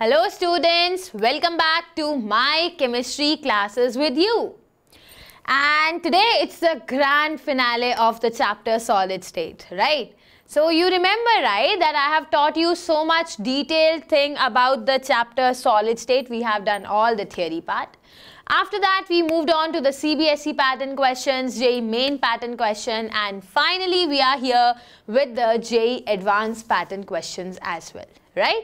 Hello students, welcome back to my chemistry classes with you. And today it's the grand finale of the chapter solid state, right? So you remember, right, that I have taught you so much detailed thing about the chapter solid state. We have done all the theory part. After that, we moved on to the CBSE pattern questions, JEE main pattern question, and finally we are here with the JEE advanced pattern questions as well, right?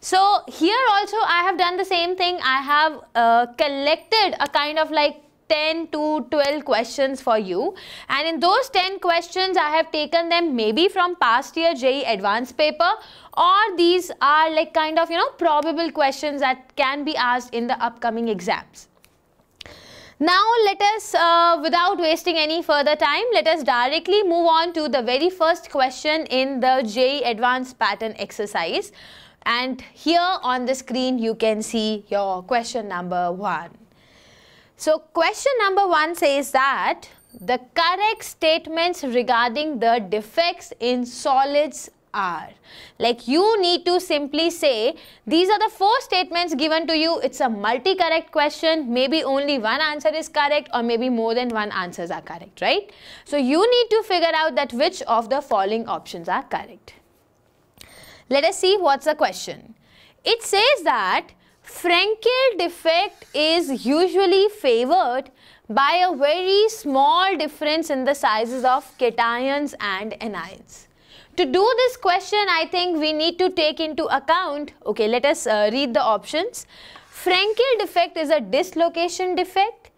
So here also I have done the same thing. I have collected a kind of like 10 to 12 questions for you, and in those 10 questions I have taken them maybe from past year JEE advanced paper, or these are like kind of, you know, probable questions that can be asked in the upcoming exams. Now let us, without wasting any further time, let us directly move on to the very first question in the JEE advanced pattern exercise. And here on the screen you can see your question number 1. So question number 1 says that the correct statements regarding the defects in solids are, like you need to simply say these are the 4 statements given to you. It's a multi-correct question. Maybe only one answer is correct, or maybe more than one answers are correct, right? So you need to figure out that which of the following options are correct. Let us see what's the question. It says that Frenkel defect is usually favored by a very small difference in the sizes of cations and anions. To do this question, I think we need to take into account, okay, let us read the options. Frenkel defect is a dislocation defect.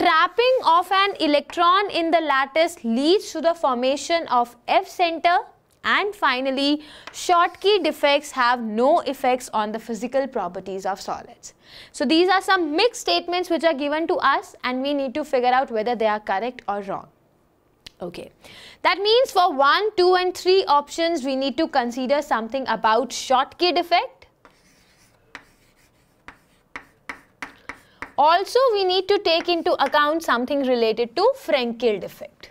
Trapping of an electron in the lattice leads to the formation of F center. And finally, Schottky defects have no effects on the physical properties of solids. So these are some mixed statements which are given to us, and we need to figure out whether they are correct or wrong. Okay, that means for 1, 2 and 3 options, we need to consider something about Schottky defect. Also, we need to take into account something related to Frenkel defect.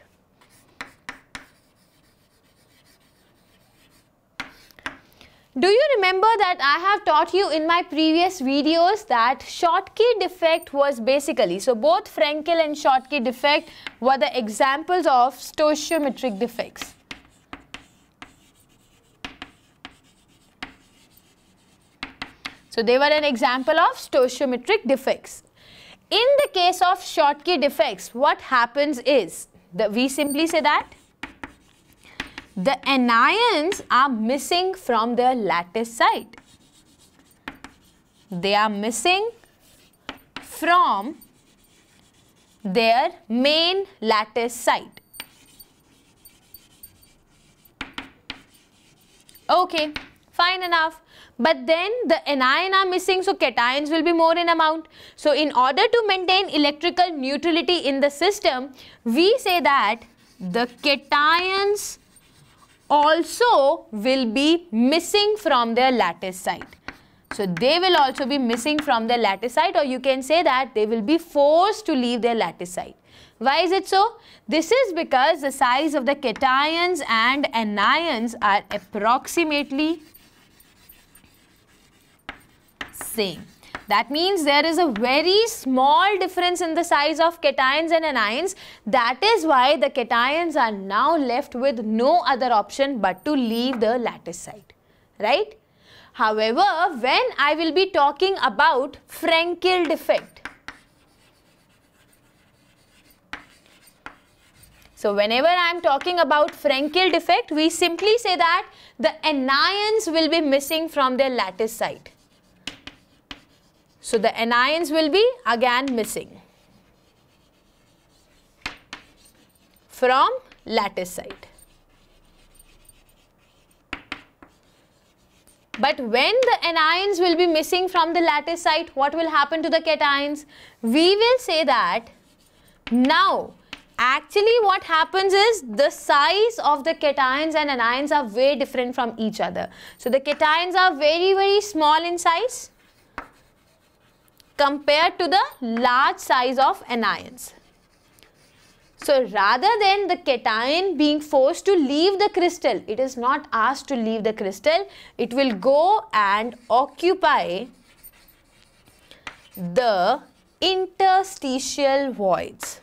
Do you remember that I have taught you in my previous videos that Schottky defect was basically, so both Frenkel and Schottky defect were the examples of stoichiometric defects. So they were an example of stoichiometric defects. In the case of Schottky defects, what happens is that we simply say that the anions are missing from their lattice side. They are missing from their main lattice side. Okay, fine enough. But then the anion are missing, so cations will be more in amount. So in order to maintain electrical neutrality in the system, we say that the cations also will be missing from their lattice side. So they will also be missing from their lattice side, or you can say that they will be forced to leave their lattice side. Why is it so? This is because the size of the cations and anions are approximately same. That means there is a very small difference in the size of cations and anions. That is why the cations are now left with no other option but to leave the lattice side, right? However, when I will be talking about Frenkel defect, so whenever I am talking about Frenkel defect, we simply say that the anions will be missing from their lattice side. So the anions will be again missing from lattice side. But when the anions will be missing from the lattice side, what will happen to the cations? We will say that now actually what happens is the size of the cations and anions are way different from each other. So the cations are very small in size compared to the large size of anions. So rather than the cation being forced to leave the crystal, it is not asked to leave the crystal. It will go and occupy the interstitial voids.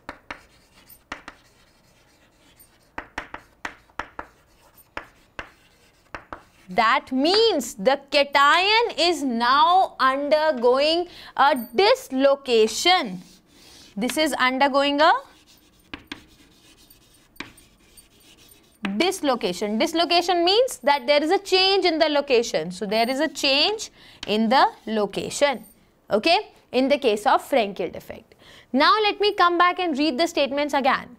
That means the cation is now undergoing a dislocation. This is undergoing a dislocation. Dislocation means that there is a change in the location. So there is a change in the location, okay, in the case of Frenkel defect. Now let me come back and read the statements again.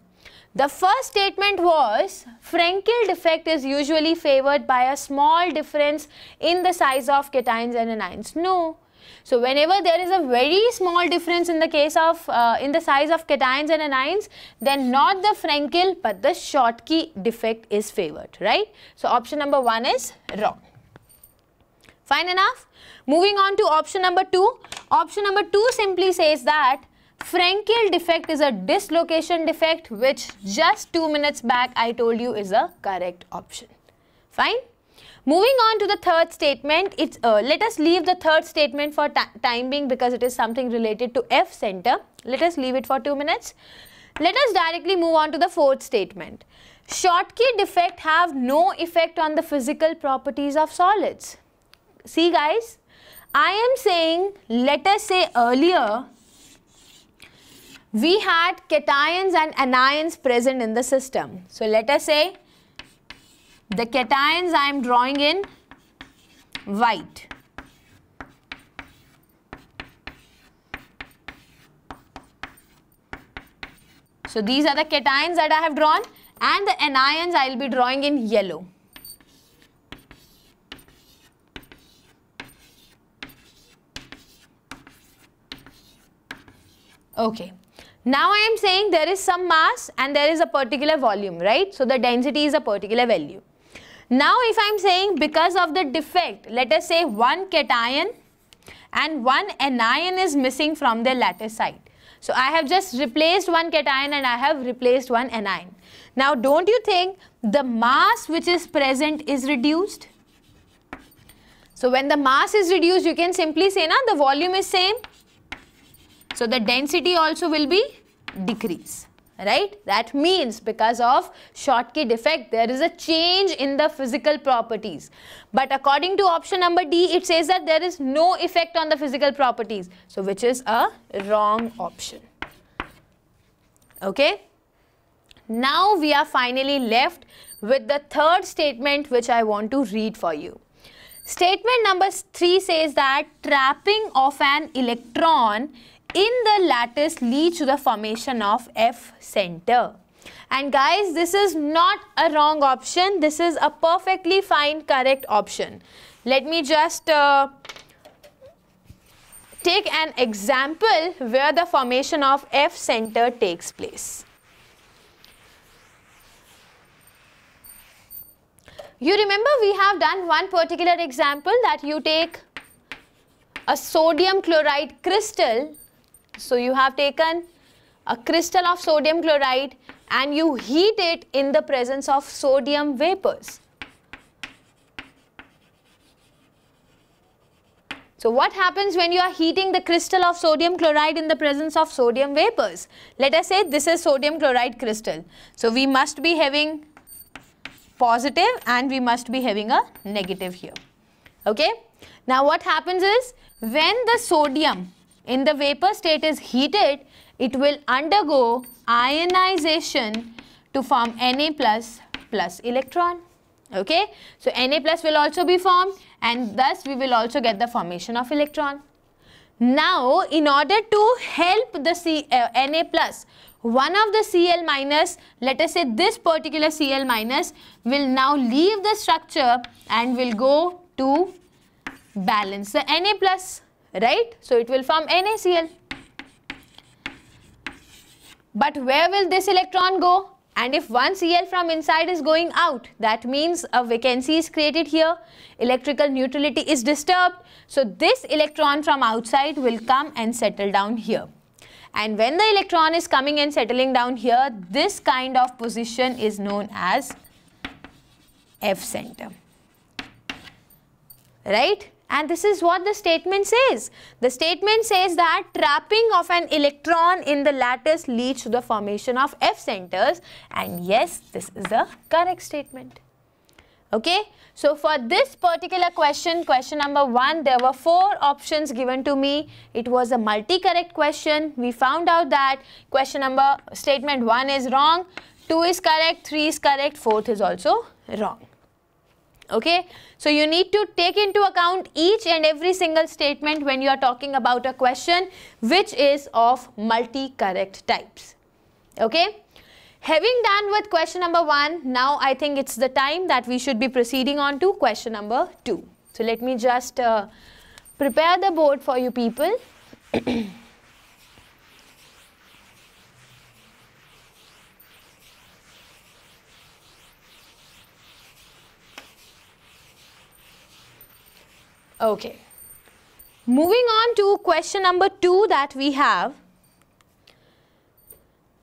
The first statement was Frenkel defect is usually favored by a small difference in the size of cations and anions. No. So whenever there is a very small difference in the case of in the size of cations and anions, then not the Frenkel but the Schottky defect is favored, right? So option number 1 is wrong. Fine enough. Moving on to option number 2. Option number 2 simply says that Frenkel defect is a dislocation defect, which just 2 minutes back I told you is a correct option. Fine. Moving on to the third statement, it's let us leave the third statement for time being because it is something related to F center. Let us leave it for 2 minutes. Let us directly move on to the fourth statement. Schottky defect have no effect on the physical properties of solids. See guys, I am saying, let us say earlier, we had cations and anions present in the system. So let us say the cations I am drawing in white. So these are the cations that I have drawn, and the anions I will be drawing in yellow. Okay. Now I am saying there is some mass and there is a particular volume, right? So the density is a particular value. Now if I am saying because of the defect, let us say one cation and one anion is missing from their lattice site. So I have just replaced one cation and I have replaced one anion. Now don't you think the mass which is present is reduced? So when the mass is reduced, you can simply say, na, the volume is same. So the density also will be decrease, right? That means because of Schottky defect, there is a change in the physical properties. But according to option number D, it says that there is no effect on the physical properties. So which is a wrong option, okay? Now we are finally left with the third statement which I want to read for you. Statement number 3 says that trapping of an electron in the lattice leads to the formation of F center. And guys, this is not a wrong option. This is a perfectly fine correct option. Let me just take an example where the formation of F center takes place. You remember we have done one particular example that you take a sodium chloride crystal. So you have taken a crystal of sodium chloride and you heat it in the presence of sodium vapors. So what happens when you are heating the crystal of sodium chloride in the presence of sodium vapors? Let us say this is sodium chloride crystal. So we must be having positive and we must be having a negative here. Okay. Now what happens is when the sodium in the vapor state is heated, it will undergo ionization to form Na++ electron, okay? So Na+ will also be formed and thus we will also get the formation of electron. Now, in order to help the Na+, one of the Cl-, let us say this particular Cl- will now leave the structure and will go to balance the Na+. Right? So it will form NaCl. But where will this electron go? And if one Cl from inside is going out, that means a vacancy is created here. Electrical neutrality is disturbed. So this electron from outside will come and settle down here. and when the electron is coming and settling down here, this kind of position is known as F center, right? And this is what the statement says. The statement says that trapping of an electron in the lattice leads to the formation of F centers, and yes, this is the correct statement. Okay, so for this particular question, question number 1, there were 4 options given to me. It was a multi-correct question. We found out that question number statement 1 is wrong, 2 is correct, 3 is correct, 4th is also wrong. Okay, so you need to take into account each and every single statement when you are talking about a question which is of multi-correct types. Okay, having done with question number 1, now I think it's the time that we should be proceeding on to question number 2. So let me just prepare the board for you people. Okay, moving on to question number 2 that we have.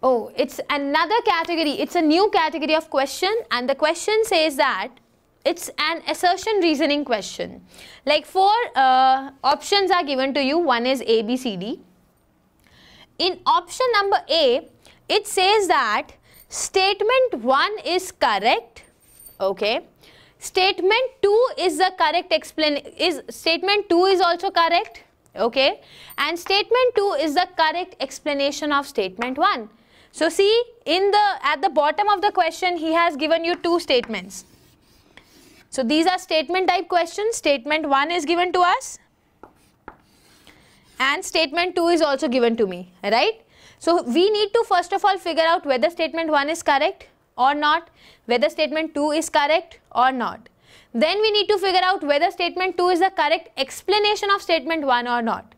Oh, it's another category, it's a new category of question, and the question says that it's an assertion reasoning question. Like 4 options are given to you. One is A, B, C, D. In option number A, it says that statement 1 is correct. Okay. Statement 2 is the correct statement 2 is also correct, okay, and statement 2 is the correct explanation of statement 1. So see, at the bottom of the question he has given you 2 statements. So these are statement type questions. Statement 1 is given to us and statement 2 is also given to me, right? So we need to first of all figure out whether statement 1 is correct or not, whether statement 2 is correct or not. Then we need to figure out whether statement 2 is the correct explanation of statement 1 or not.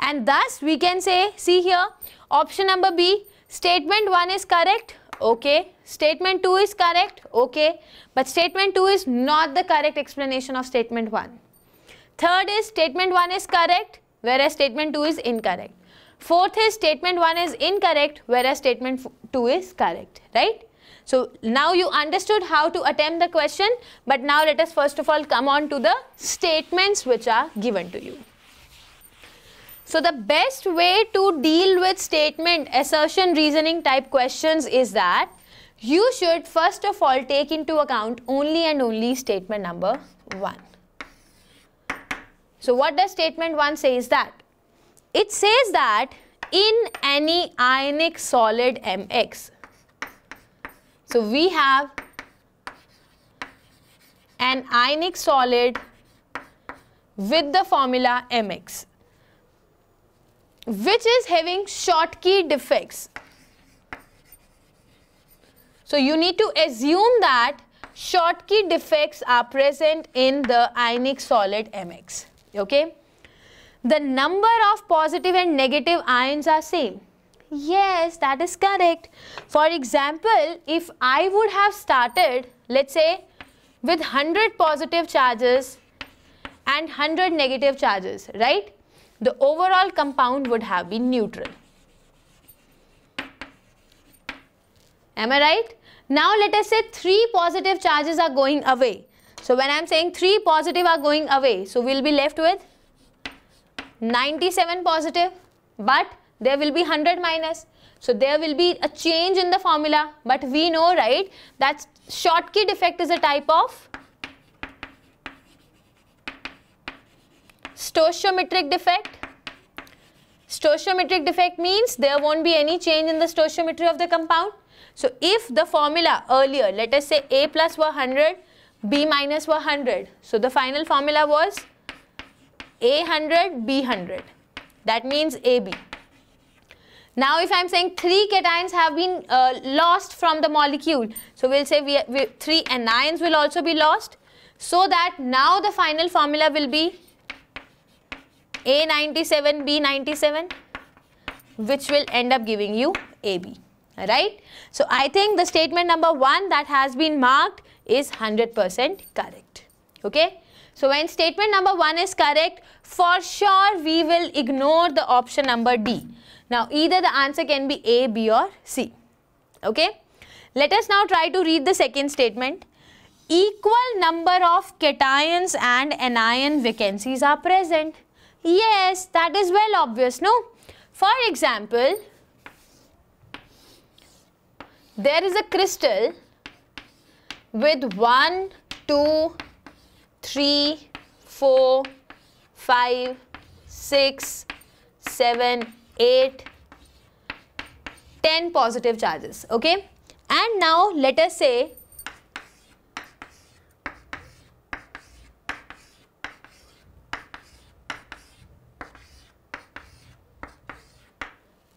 And thus we can say, see here, option number B, statement 1 is correct, okay, statement 2 is correct, okay, but statement 2 is not the correct explanation of statement 1. Third is statement 1 is correct, whereas statement 2 is incorrect. Fourth is statement 1 is incorrect, whereas statement 2 is correct, right? So now you understood how to attempt the question, but now let us first of all come on to the statements which are given to you. So the best way to deal with statement, assertion, reasoning type questions is that you should first of all take into account only and only statement number 1. So what does statement 1 say is that? It says that in any ionic solid Mx, so we have an ionic solid with the formula Mx, which is having Schottky defects. So you need to assume that Schottky defects are present in the ionic solid Mx. Okay? The number of positive and negative ions are same. Yes, that is correct. For example, if I would have started, let's say, with 100 positive charges and 100 negative charges, right? The overall compound would have been neutral. Am I right? Now let us say 3 positive charges are going away. So when I am saying 3 positive are going away, so we will be left with 97 positive, but there will be 100 minus. So there will be a change in the formula. But we know, right, that Schottky defect is a type of stoichiometric defect. Stoichiometric defect means there won't be any change in the stoichiometry of the compound. So if the formula earlier, let us say A plus were 100, B minus were 100. So the final formula was A 100, B 100. That means AB. Now if I am saying 3 cations have been lost from the molecule, so we'll say 3 anions will also be lost, so that now the final formula will be A97, B97, which will end up giving you AB, right? So I think the statement number 1 that has been marked is 100% correct, okay? So when statement number 1 is correct, for sure we will ignore the option number D. Now either the answer can be A, B or C. Okay. Let us now try to read the second statement. Equal number of cations and anion vacancies are present. Yes, that is well obvious, no? For example, there is a crystal with 1, 2, 3, 4, 5, 6, 7, 8, 10 positive charges, okay? And now let us say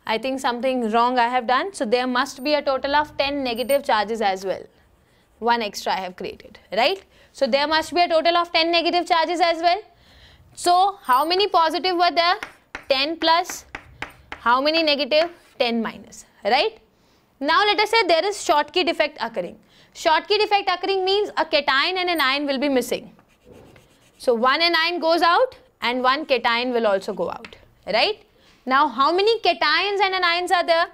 I think something wrong I have done. So there must be a total of 10 negative charges as well. One extra I have created, right? So there must be a total of 10 negative charges as well. So how many positive were there? 10 plus. How many negative? 10 minus, right? Now let us say there is Schottky defect occurring. Schottky defect occurring means a cation and an ion will be missing. So one anion goes out and one cation will also go out, right? Now, how many cations and anions are there?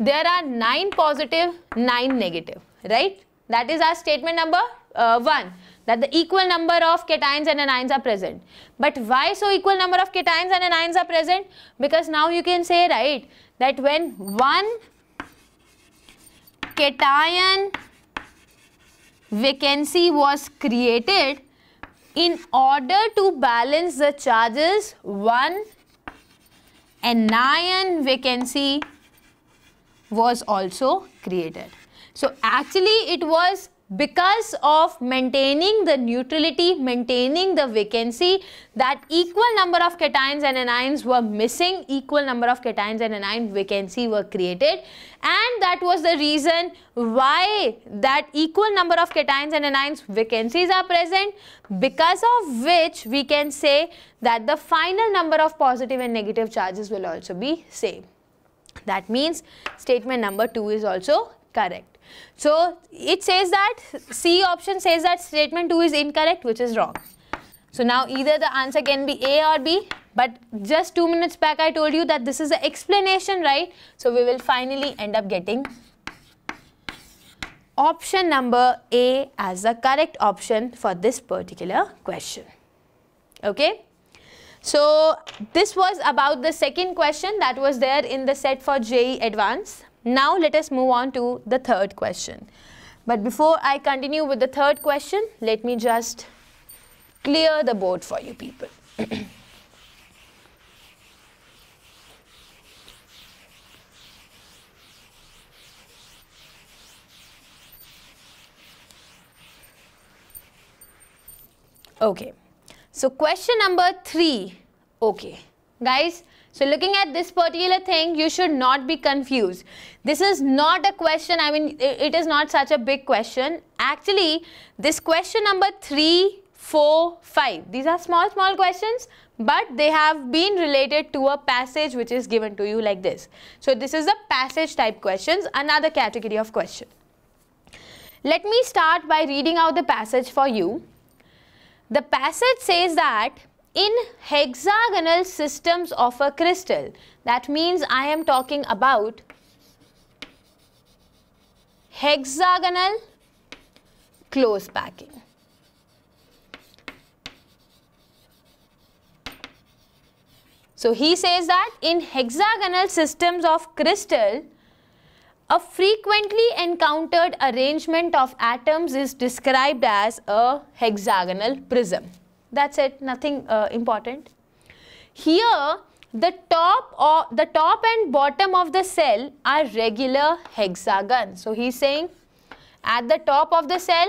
There are 9 positive, 9 negative, right? That is our statement number 1, that the equal number of cations and anions are present. But why so equal number of cations and anions are present? Because now you can say, right, that when one cation vacancy was created, in order to balance the charges, one anion vacancy was also created. So actually it was because of maintaining the neutrality, maintaining the vacancy, that equal number of cations and anions were missing, equal number of cations and anion vacancy were created, and that was the reason why that equal number of cations and anions vacancies are present, because of which we can say that the final number of positive and negative charges will also be same. That means statement number 2 is also correct. So it says that C option says that statement 2 is incorrect, which is wrong. So now either the answer can be A or B, but just 2 minutes back I told you that this is the explanation, right? So we will finally end up getting option number A as the correct option for this particular question. Okay. So this was about the second question that was there in the set for JEE Advanced. Now let us move on to the third question. But before I continue with the third question, let me just clear the board for you people. Okay, so question number 3. Okay, guys. So looking at this particular thing, you should not be confused. This is not a question, I mean, it is not such a big question. Actually, this question number 3, 4, 5, these are small, small questions, but they have been related to a passage which is given to you like this. So this is a passage type questions, another category of question. Let me start by reading out the passage for you. The passage says that in hexagonal systems of a crystal, that means I am talking about hexagonal close packing. So he says that in hexagonal systems of crystal, a frequently encountered arrangement of atoms is described as a hexagonal prism. That's it, nothing important. Here, the top and bottom of the cell are regular hexagons. So he's saying at the top of the cell,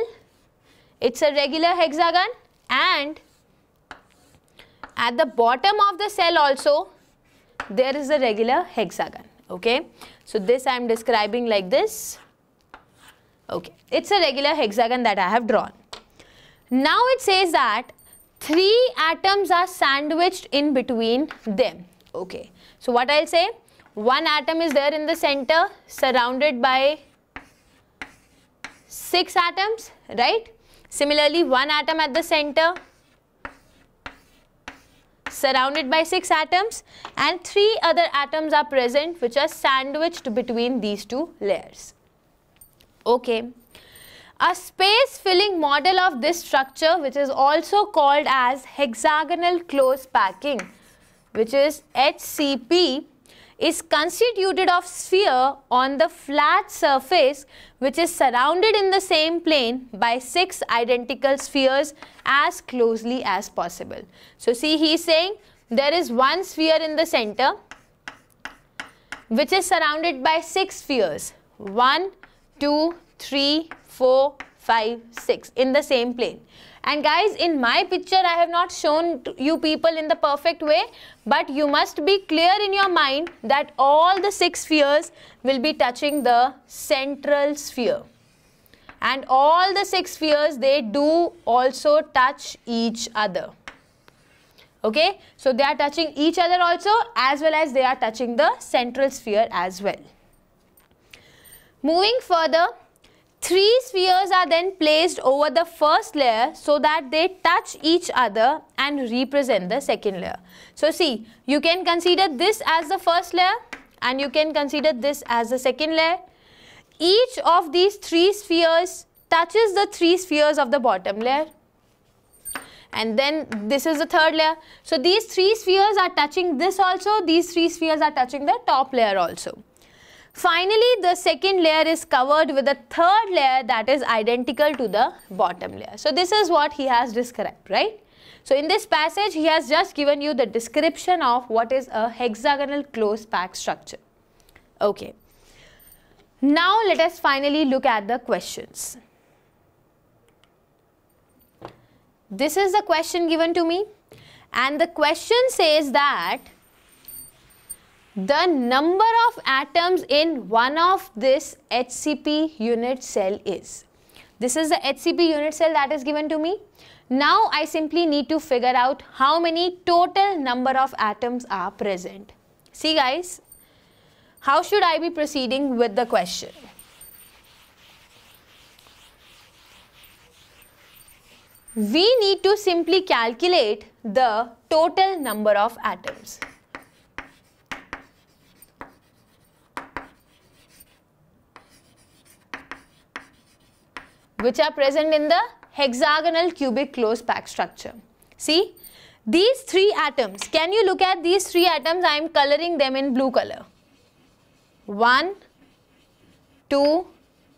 it's a regular hexagon, and at the bottom of the cell also, there is a regular hexagon, okay? So this I'm describing like this, okay? It's a regular hexagon that I have drawn. Now it says that 3 atoms are sandwiched in between them. Okay, so what I'll say, one atom is there in the center, surrounded by 6 atoms, right? Similarly, one atom at the center, surrounded by 6 atoms, and 3 other atoms are present which are sandwiched between these two layers. Okay. A space filling model of this structure, which is also called as hexagonal close packing, which is HCP, is constituted of sphere on the flat surface which is surrounded in the same plane by 6 identical spheres as closely as possible. So see, he is saying there is one sphere in the center which is surrounded by 6 spheres, 1, 2, 3, 4, 5, 6 in the same plane. And guys, in my picture I have not shown you people in the perfect way, but you must be clear in your mind that all the 6 spheres will be touching the central sphere, and all the 6 spheres, they do also touch each other. Okay, so they are touching each other also, as well as they are touching the central sphere as well. Moving further, 3 spheres are then placed over the first layer so that they touch each other and represent the second layer. So see, you can consider this as the first layer and you can consider this as the second layer. Each of these 3 spheres touches the 3 spheres of the bottom layer. And then this is the third layer. So these 3 spheres are touching this also, these 3 spheres are touching the top layer also. Finally, the second layer is covered with a third layer that is identical to the bottom layer. So this is what he has described, right? So in this passage, he has just given you the description of what is a hexagonal close pack structure. Okay. Now let us finally look at the questions. This is the question given to me, and the question says that the number of atoms in one of this HCP unit cell is. This is the HCP unit cell that is given to me. Now I simply need to figure out how many total number of atoms are present. See guys, how should I be proceeding with the question? We need to simply calculate the total number of atoms. Which are present in the hexagonal cubic close pack structure. See, these 3 atoms, can you look at these 3 atoms? I am coloring them in blue color. 1, 2,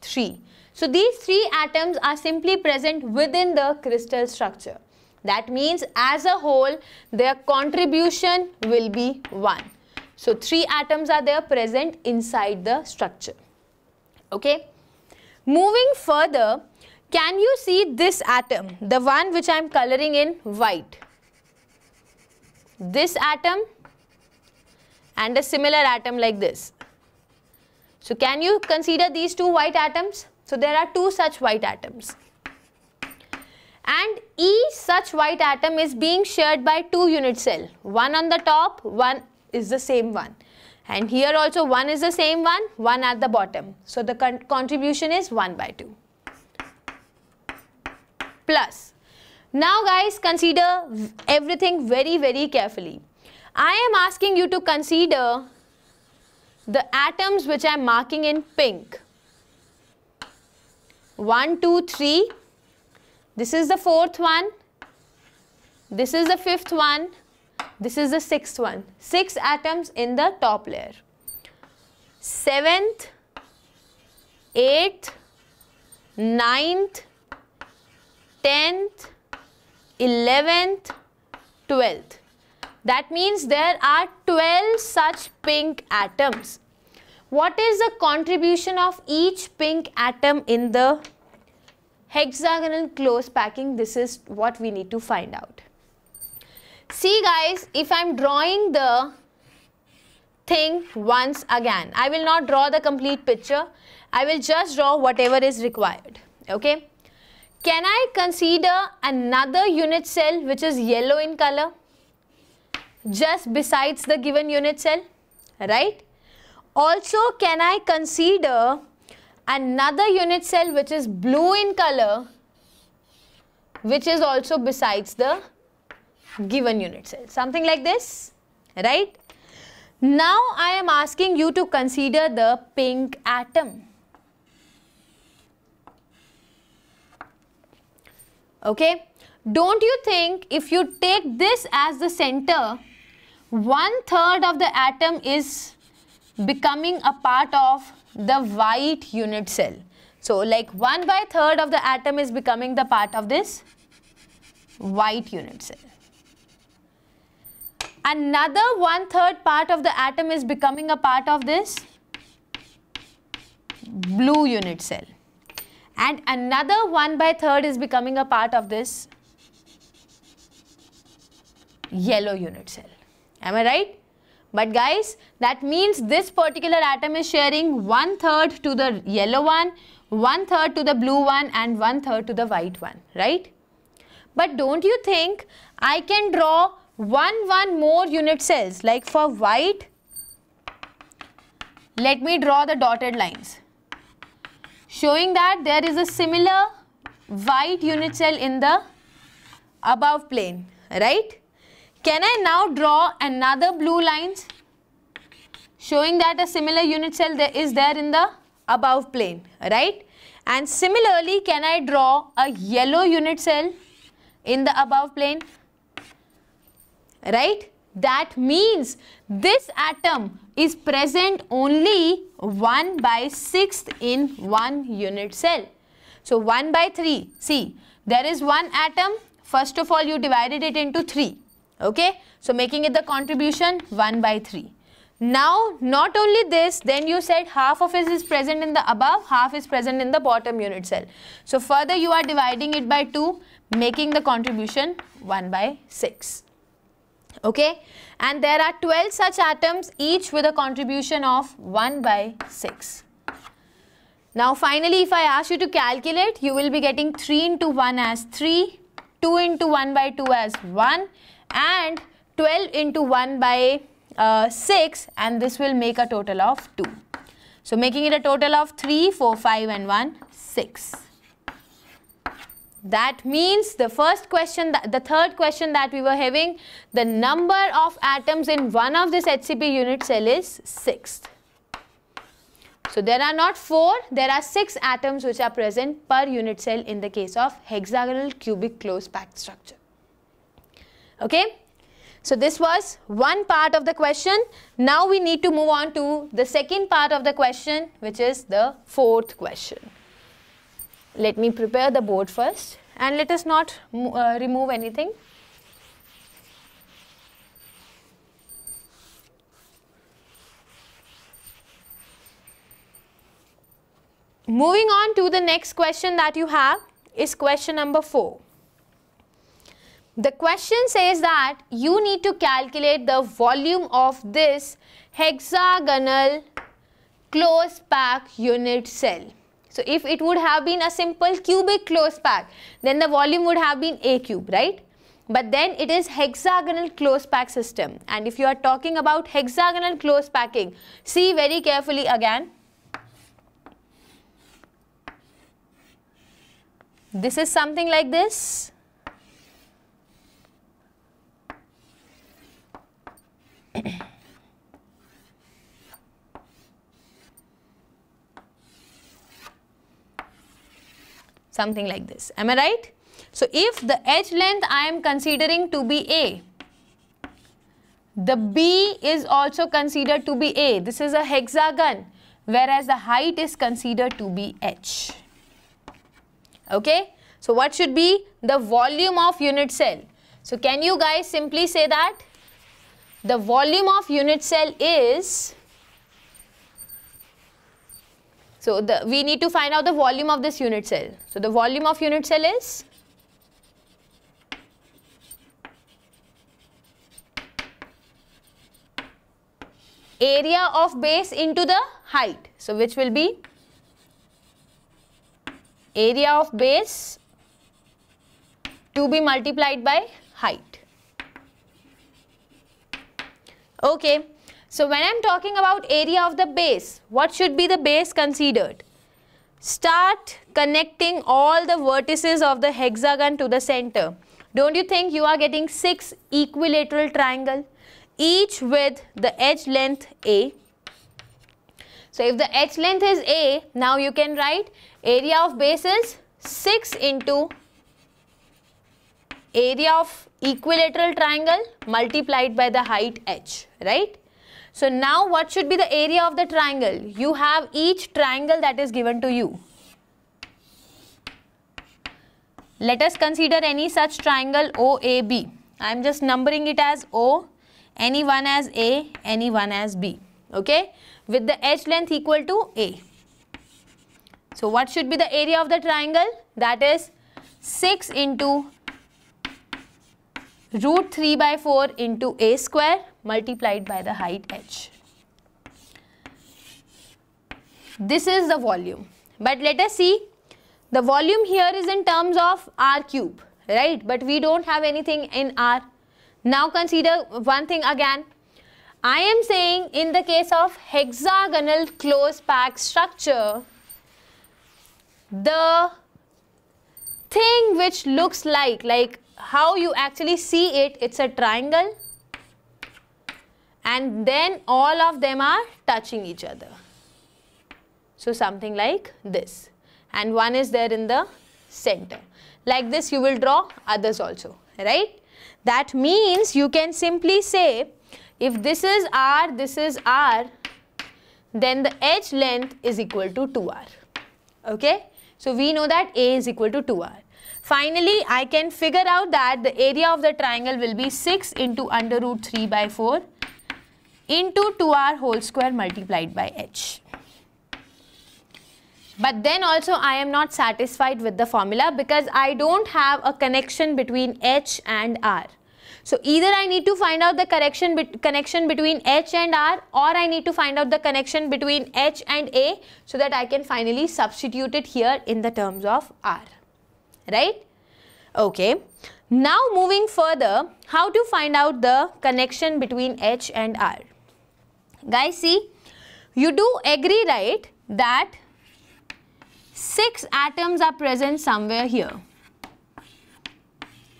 3. So these 3 atoms are simply present within the crystal structure. That means as a whole, their contribution will be 1. So 3 atoms are there present inside the structure. Okay. Moving further, can you see this atom, the one which I am coloring in white? This atom and a similar atom like this. So can you consider these 2 white atoms? So there are 2 such white atoms. And each such white atom is being shared by 2 unit cells. One on the top, one is the same one. And here also one is the same one, one at the bottom. So the contribution is 1/2. Plus. Now guys, consider everything very, very carefully. I am asking you to consider the atoms which I am marking in pink. 1, 2, 3. This is the 4th one. This is the 5th one. This is the 6th one. 6 atoms in the top layer. 7th, 8th, 9th, 10th, 11th, 12th. That means there are 12 such pink atoms. What is the contribution of each pink atom in the hexagonal close packing? This is what we need to find out. See guys, if I am drawing the thing once again, I will not draw the complete picture. I will just draw whatever is required. Okay. Can I consider another unit cell which is yellow in color just besides the given unit cell? Right. Also, can I consider another unit cell which is blue in color, which is also besides the given unit cell, something like this, right? Now I am asking you to consider the pink atom. Okay, don't you think if you take this as the center, 1/3 of the atom is becoming a part of the white unit cell? So like 1/3 of the atom is becoming the part of this white unit cell. Another 1/3 part of the atom is becoming a part of this blue unit cell. And another 1/3 is becoming a part of this yellow unit cell. Am I right? But guys, that means this particular atom is sharing 1/3 to the yellow one, 1/3 to the blue one, and 1/3 to the white one, right? But don't you think I can draw one more unit cells? Like for white, let me draw the dotted lines, showing that there is a similar white unit cell in the above plane, right? Can I now draw another blue lines showing that a similar unit cell is there in the above plane, right? And similarly, can I draw a yellow unit cell in the above plane, right? That means this atom is present only 1/6 in one unit cell. So 1/3, see, there is one atom, first of all you divided it into 3. Okay, so making it the contribution 1/3. Now not only this, then you said half of it is present in the above, half is present in the bottom unit cell. So further you are dividing it by 2, making the contribution 1/6. Okay, and there are 12 such atoms, each with a contribution of 1/6. Now finally, if I ask you to calculate, you will be getting 3 into 1 as 3, 2 into 1 by 2 as 1, and 12 into 1 by 6, and this will make a total of 2. So making it a total of 3, 4, 5 and 1, 6. That means the first question, the third question that we were having, the number of atoms in one of this HCP unit cell is 6. So there are not 4, there are 6 atoms which are present per unit cell in the case of hexagonal cubic close packed structure. Okay, so this was one part of the question. Now we need to move on to the second part of the question, which is the fourth question. Let me prepare the board first and let us not remove anything. Moving on to the next question that you have is question number 4. The question says that you need to calculate the volume of this hexagonal closed pack unit cell. So if it would have been a simple cubic closed pack, then the volume would have been A cube, right? But then it is hexagonal closed pack system. And if you are talking about hexagonal closed packing, see very carefully again. This is something like this. Something like this, am I right? So if the edge length I am considering to be A, the B is also considered to be A. This is a hexagon, whereas the height is considered to be H. Okay, so what should be the volume of unit cell? So can you guys simply say that the volume of unit cell is, so we need to find out the volume of this unit cell. So the volume of unit cell is, area of base into the height. So which will be area of base to be multiplied by height. Okay, so when I am talking about area of the base, what should be the base considered? Start connecting all the vertices of the hexagon to the center. Don't you think you are getting 6 equilateral triangle, each with the edge length A? So if the edge length is A, now you can write area of base is 6 into area of equilateral triangle multiplied by the height h, right? So now what should be the area of the triangle? You have each triangle that is given to you. Let us consider any such triangle OAB. I am just numbering it as O, any one as A, any one as B, okay? With the edge length equal to A. So what should be the area of the triangle? That is 6 into root 3 by 4 into A square multiplied by the height h. This is the volume. But let us see, the volume here is in terms of R cube, right? But we don't have anything in R. Now consider one thing again. I am saying in the case of hexagonal closed pack structure, the thing which looks like how you actually see it, it's a triangle, and then all of them are touching each other. So something like this. And one is there in the center. Like this you will draw others also, right? That means you can simply say, if this is R, then the edge length is equal to 2R, okay? So we know that A is equal to 2R. Finally, I can figure out that the area of the triangle will be 6 into under root 3 by 4 into 2R whole square multiplied by h. But then also I am not satisfied with the formula because I don't have a connection between h and r. So either I need to find out the connection between h and r, or I need to find out the connection between h and a so that I can finally substitute it here in the terms of r. Right? Okay. Now moving further, how to find out the connection between h and r? Guys, see, you do agree, right, that 6 atoms are present somewhere here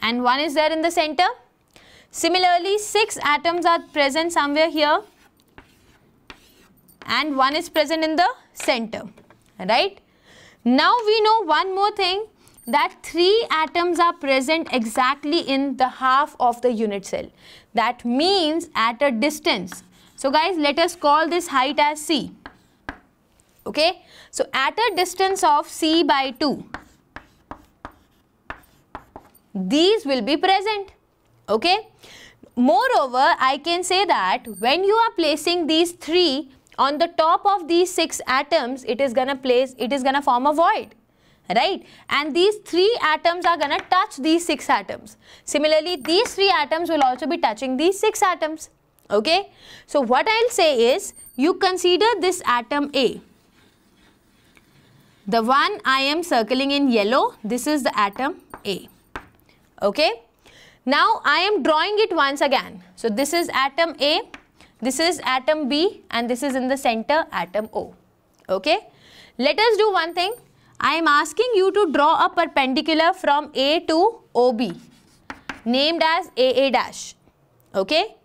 and one is there in the center. Similarly, 6 atoms are present somewhere here and one is present in the center, right? Now we know one more thing, that 3 atoms are present exactly in the half of the unit cell. That means at a distance. So guys, let us call this height as C. Okay, so at a distance of C by 2, these will be present, okay? Moreover, I can say that when you are placing these 3 on the top of these 6 atoms, it is gonna form a void, right? And these 3 atoms are gonna touch these 6 atoms. Similarly, these 3 atoms will also be touching these 6 atoms, okay? So what I'll say is, you consider this atom A. The one I am circling in yellow, this is the atom A, okay? Now I am drawing it once again. So this is atom A, this is atom B, and this is in the center, atom O, okay? Let us do one thing. I am asking you to draw a perpendicular from A to OB, named as AA dash, okay?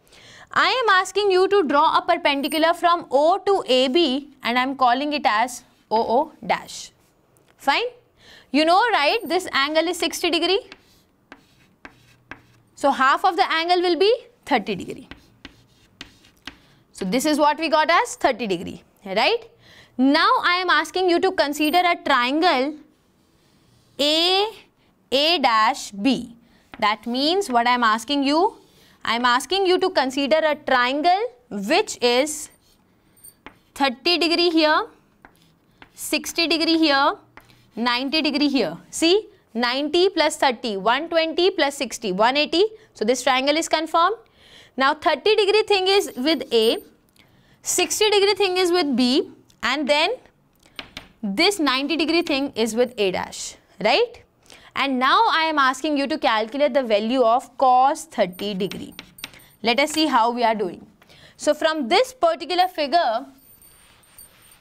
I am asking you to draw a perpendicular from O to AB, and I am calling it as OO dash. Fine? You know, right, this angle is 60 degree. So half of the angle will be 30 degree. So this is what we got as 30 degree, right? Now I am asking you to consider a triangle AA dash B. That means what I am asking you to consider a triangle which is 30 degree here, 60 degree here, 90 degree here. See, 90 plus 30, 120 plus 60, 180. So this triangle is confirmed. Now 30 degree thing is with A, 60 degree thing is with B, and then this 90 degree thing is with A dash, right? And now I am asking you to calculate the value of cos 30 degree. Let us see how we are doing. So from this particular figure,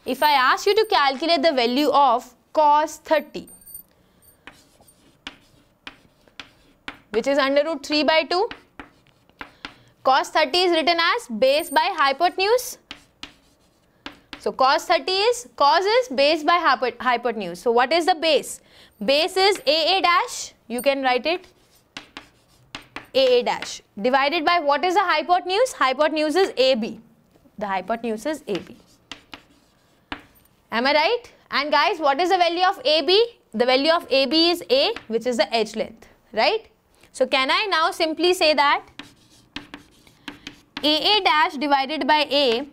if I ask you to calculate the value of cos 30, which is under root 3 by 2. Cos 30 is written as base by hypotenuse. So cos 30 is, cos is base by hypotenuse. So what is the base? Base is AA dash, you can write it AA dash, divided by what is the hypotenuse? Hypotenuse is AB. The hypotenuse is AB. Am I right? And guys, what is the value of AB? The value of AB is A, which is the edge length, right? So can I now simply say that AA dash divided by A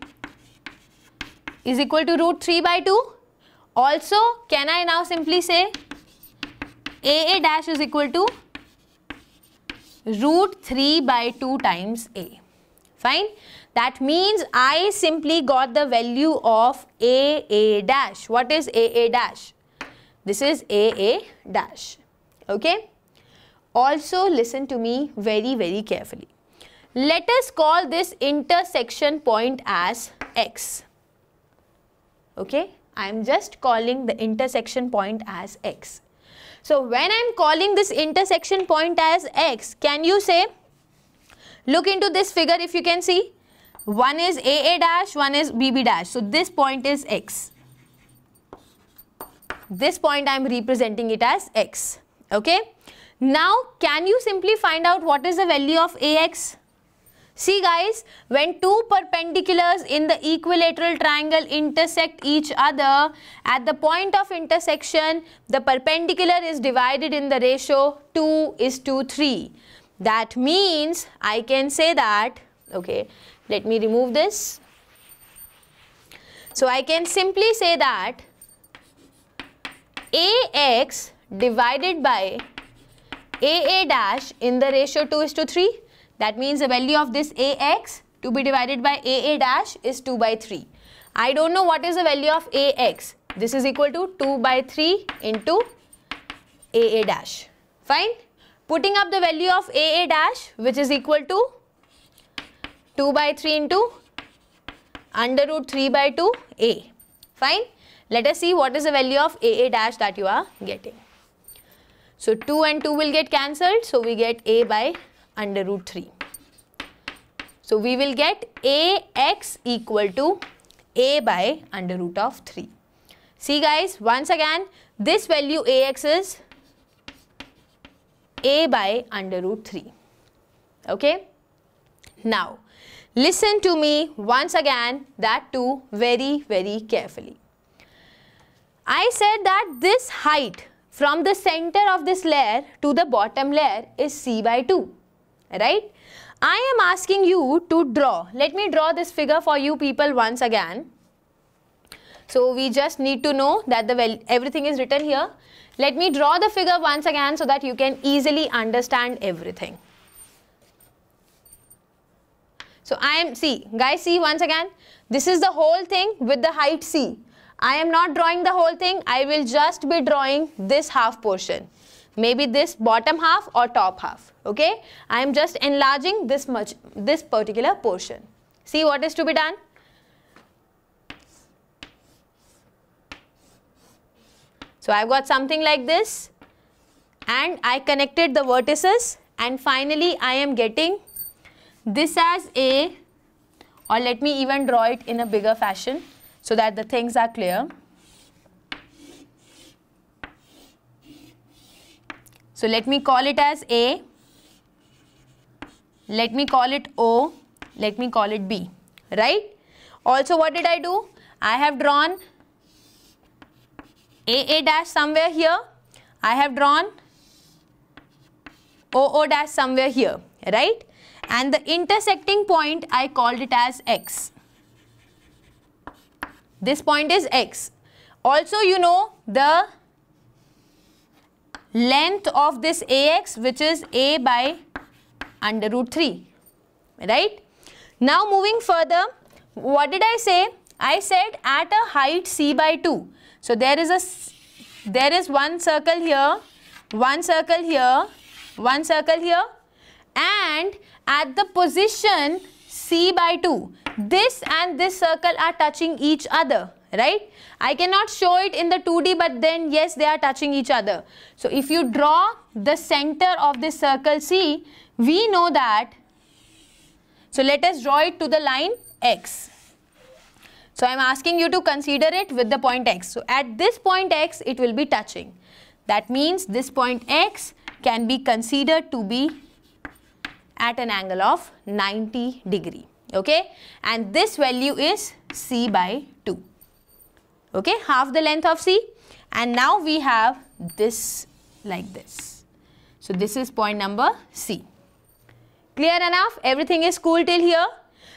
is equal to root 3 by 2. Also, can I now simply say AA dash is equal to root 3 by 2 times A. Fine. That means I simply got the value of AA dash. What is AA dash? This is AA dash. Okay. Also, listen to me very, very carefully. Let us call this intersection point as X. Okay, I am just calling the intersection point as X. So when I am calling this intersection point as X, can you say, look into this figure if you can see, one is AA dash, one is BB dash. So this point is X. This point I am representing it as X. Okay, now can you simply find out what is the value of AX? See guys, when two perpendiculars in the equilateral triangle intersect each other, at the point of intersection, the perpendicular is divided in the ratio 2:3. That means I can say that, okay, let me remove this. So I can simply say that AX divided by AA dash in the ratio 2:3. That means the value of this AX to be divided by AA dash is 2 by 3. I don't know what is the value of AX. This is equal to 2 by 3 into AA dash. Fine. Putting up the value of AA dash, which is equal to 2 by 3 into under root 3 by 2 A. Fine. Let us see what is the value of AA dash that you are getting. So 2 and 2 will get cancelled. So we get A by under root 3. So we will get AX equal to A by under root of 3. See guys, once again, this value AX is A by under root 3. Okay. Now, listen to me once again, that too very, very carefully. I said that this height from the center of this layer to the bottom layer is C by 2. Right? I am asking you to draw. Let me draw this figure for you people once again. So we just need to know that everything is written here. Let me draw the figure once again so that you can easily understand everything. So see once again, this is the whole thing with the height C. I am not drawing the whole thing. I will just be drawing this half portion. Maybe this bottom half or top half, okay? I am just enlarging this much, this particular portion. See what is to be done? So I've got something like this and I connected the vertices and finally I am getting this as A, or let me even draw it in a bigger fashion so that the things are clear. So let me call it as A, let me call it O, let me call it B, right? Also what did I do? I have drawn AA dash somewhere here, I have drawn OO dash somewhere here, right? And the intersecting point I called it as X. This point is X. Also you know the length of this AX, which is A by under root 3, right? Now moving further, what did I say? I said at a height C by 2. So there is one circle here, one circle here, one circle here, and at the position C by 2, this and this circle are touching each other, right? I cannot show it in the 2D, but then yes, they are touching each other. So if you draw the center of this circle C, we know that, so let us draw it to the line X. So I am asking you to consider it with the point X. So at this point X, it will be touching. That means this point X can be considered to be at an angle of 90 degree. Okay, and this value is C by 2. Okay, half the length of C. And now we have this like this. So this is point number C. Clear enough? Everything is cool till here.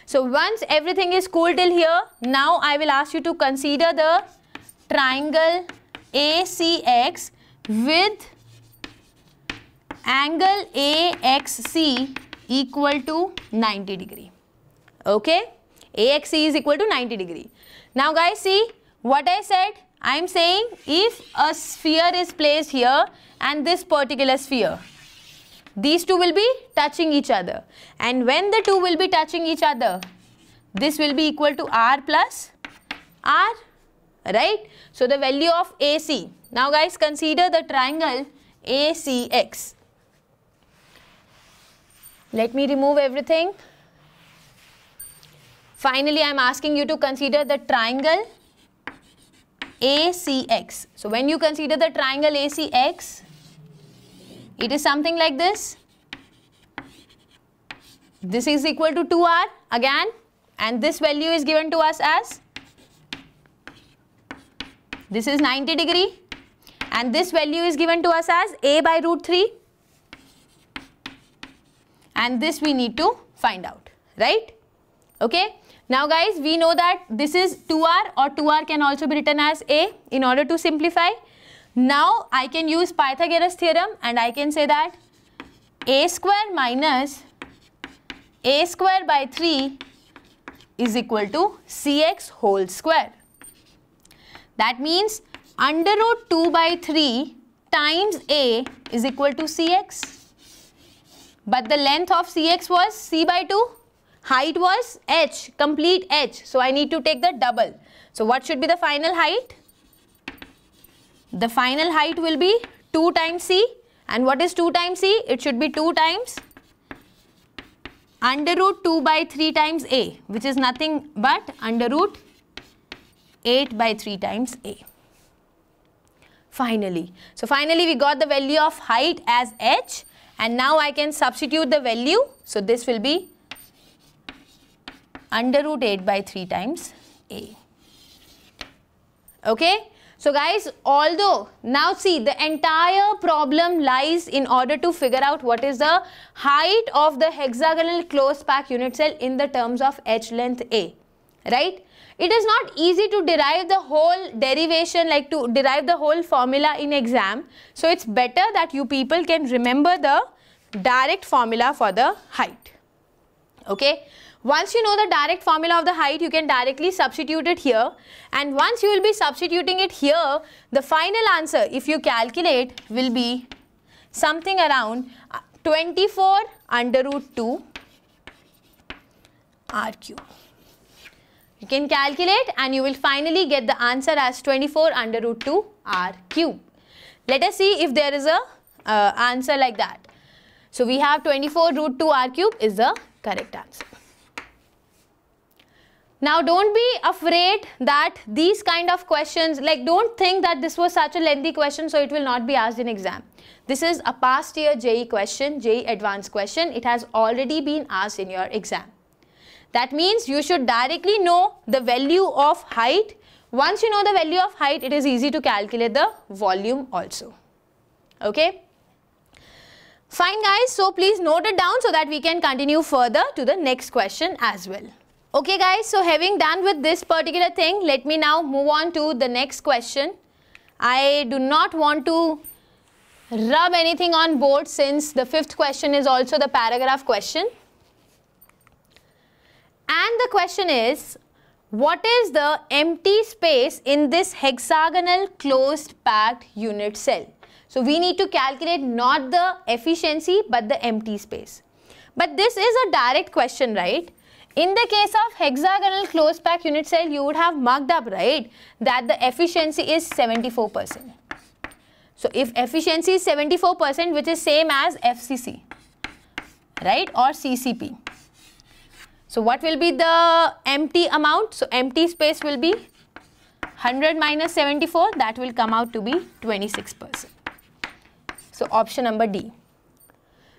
So once everything is cool till here, now I will ask you to consider the triangle ACX with angle AXC equal to 90 degree. Okay, AXC is equal to 90 degree. Now guys, see what I said. I am saying if a sphere is placed here and this particular sphere, these two will be touching each other. And when the two will be touching each other, this will be equal to R plus R, right? So the value of AC. Now guys, consider the triangle ACX. Let me remove everything. Finally, I am asking you to consider the triangle ACX. So when you consider the triangle ACX, it is something like this. This is equal to 2R again, and this value is given to us as, this is 90 degree, and this value is given to us as A by root 3, and this we need to find out, right? Okay. Now guys, we know that this is 2R, or 2R can also be written as A in order to simplify. Now I can use Pythagoras theorem and I can say that A square minus A square by 3 is equal to Cx whole square. That means under root 2 by 3 times A is equal to Cx. But the length of Cx was C by 2. Height was H, complete H. So I need to take the double. So what should be the final height? The final height will be 2 times C. And what is 2 times C? It should be 2 times under root 2 by 3 times A, which is nothing but under root 8 by 3 times A. Finally. So finally we got the value of height as H. And now I can substitute the value. So this will be under root 8 by 3 times A. Okay. So guys, although now see, the entire problem lies in order to figure out what is the height of the hexagonal closed pack unit cell in the terms of H length A, right? It is not easy to derive the whole derivation, like to derive the whole formula in exam. So it's better that you people can remember the direct formula for the height. Okay. Once you know the direct formula of the height, you can directly substitute it here. And once you will be substituting it here, the final answer, if you calculate, will be something around 24 under root 2 RQ. You can calculate and you will finally get the answer as 24 under root 2 RQ. Let us see if there is a answer like that. So we have 24 root 2 R cube is the correct answer. Now don't be afraid that these kind of questions, like don't think that this was such a lengthy question so it will not be asked in exam. This is a past year JEE question, JEE advanced question. It has already been asked in your exam. That means you should directly know the value of height. Once you know the value of height, it is easy to calculate the volume also. Okay. Fine guys, so please note it down so that we can continue further to the next question as well. Okay guys, so having done with this particular thing, let me now move on to the next question. I do not want to rub anything on board since the fifth question is also the paragraph question. And the question is, what is the empty space in this hexagonal closed packed unit cell? So we need to calculate not the efficiency but the empty space. But this is a direct question, right? In the case of hexagonal closed pack unit cell, you would have marked up, right, that the efficiency is 74%. So if efficiency is 74%, which is same as FCC, right, or CCP. So what will be the empty amount? So empty space will be 100 minus 74, that will come out to be 26%. So option number D.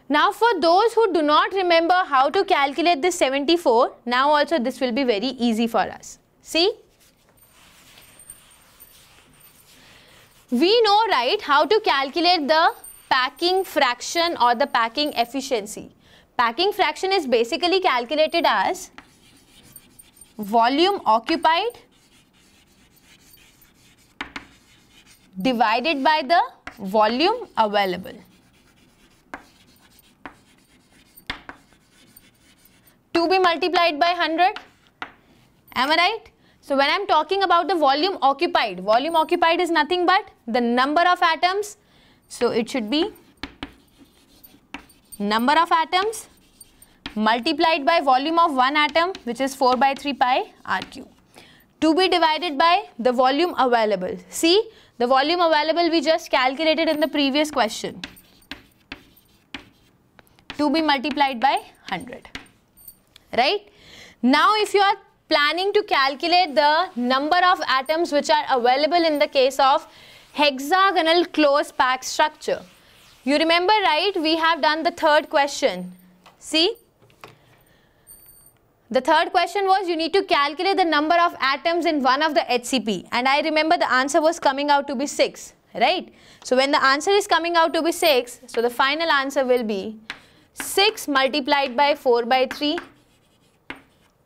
Now for those who do not remember how to calculate this 74, now also this will be very easy for us. See, we know, right, how to calculate the packing fraction or the packing efficiency. Packing fraction is basically calculated as volume occupied divided by the volume available. To be multiplied by 100. Am I right? So when I am talking about the volume occupied is nothing but the number of atoms. So it should be number of atoms multiplied by volume of one atom, which is 4 by 3 pi r cube. To be divided by the volume available. See, the volume available we just calculated in the previous question. To be multiplied by 100. Right? Now if you are planning to calculate the number of atoms which are available in the case of hexagonal closed pack structure. You remember, right, we have done the third question. See, the third question was you need to calculate the number of atoms in one of the HCP, and I remember the answer was coming out to be 6, right? So when the answer is coming out to be 6, so the final answer will be 6 multiplied by 4 by 3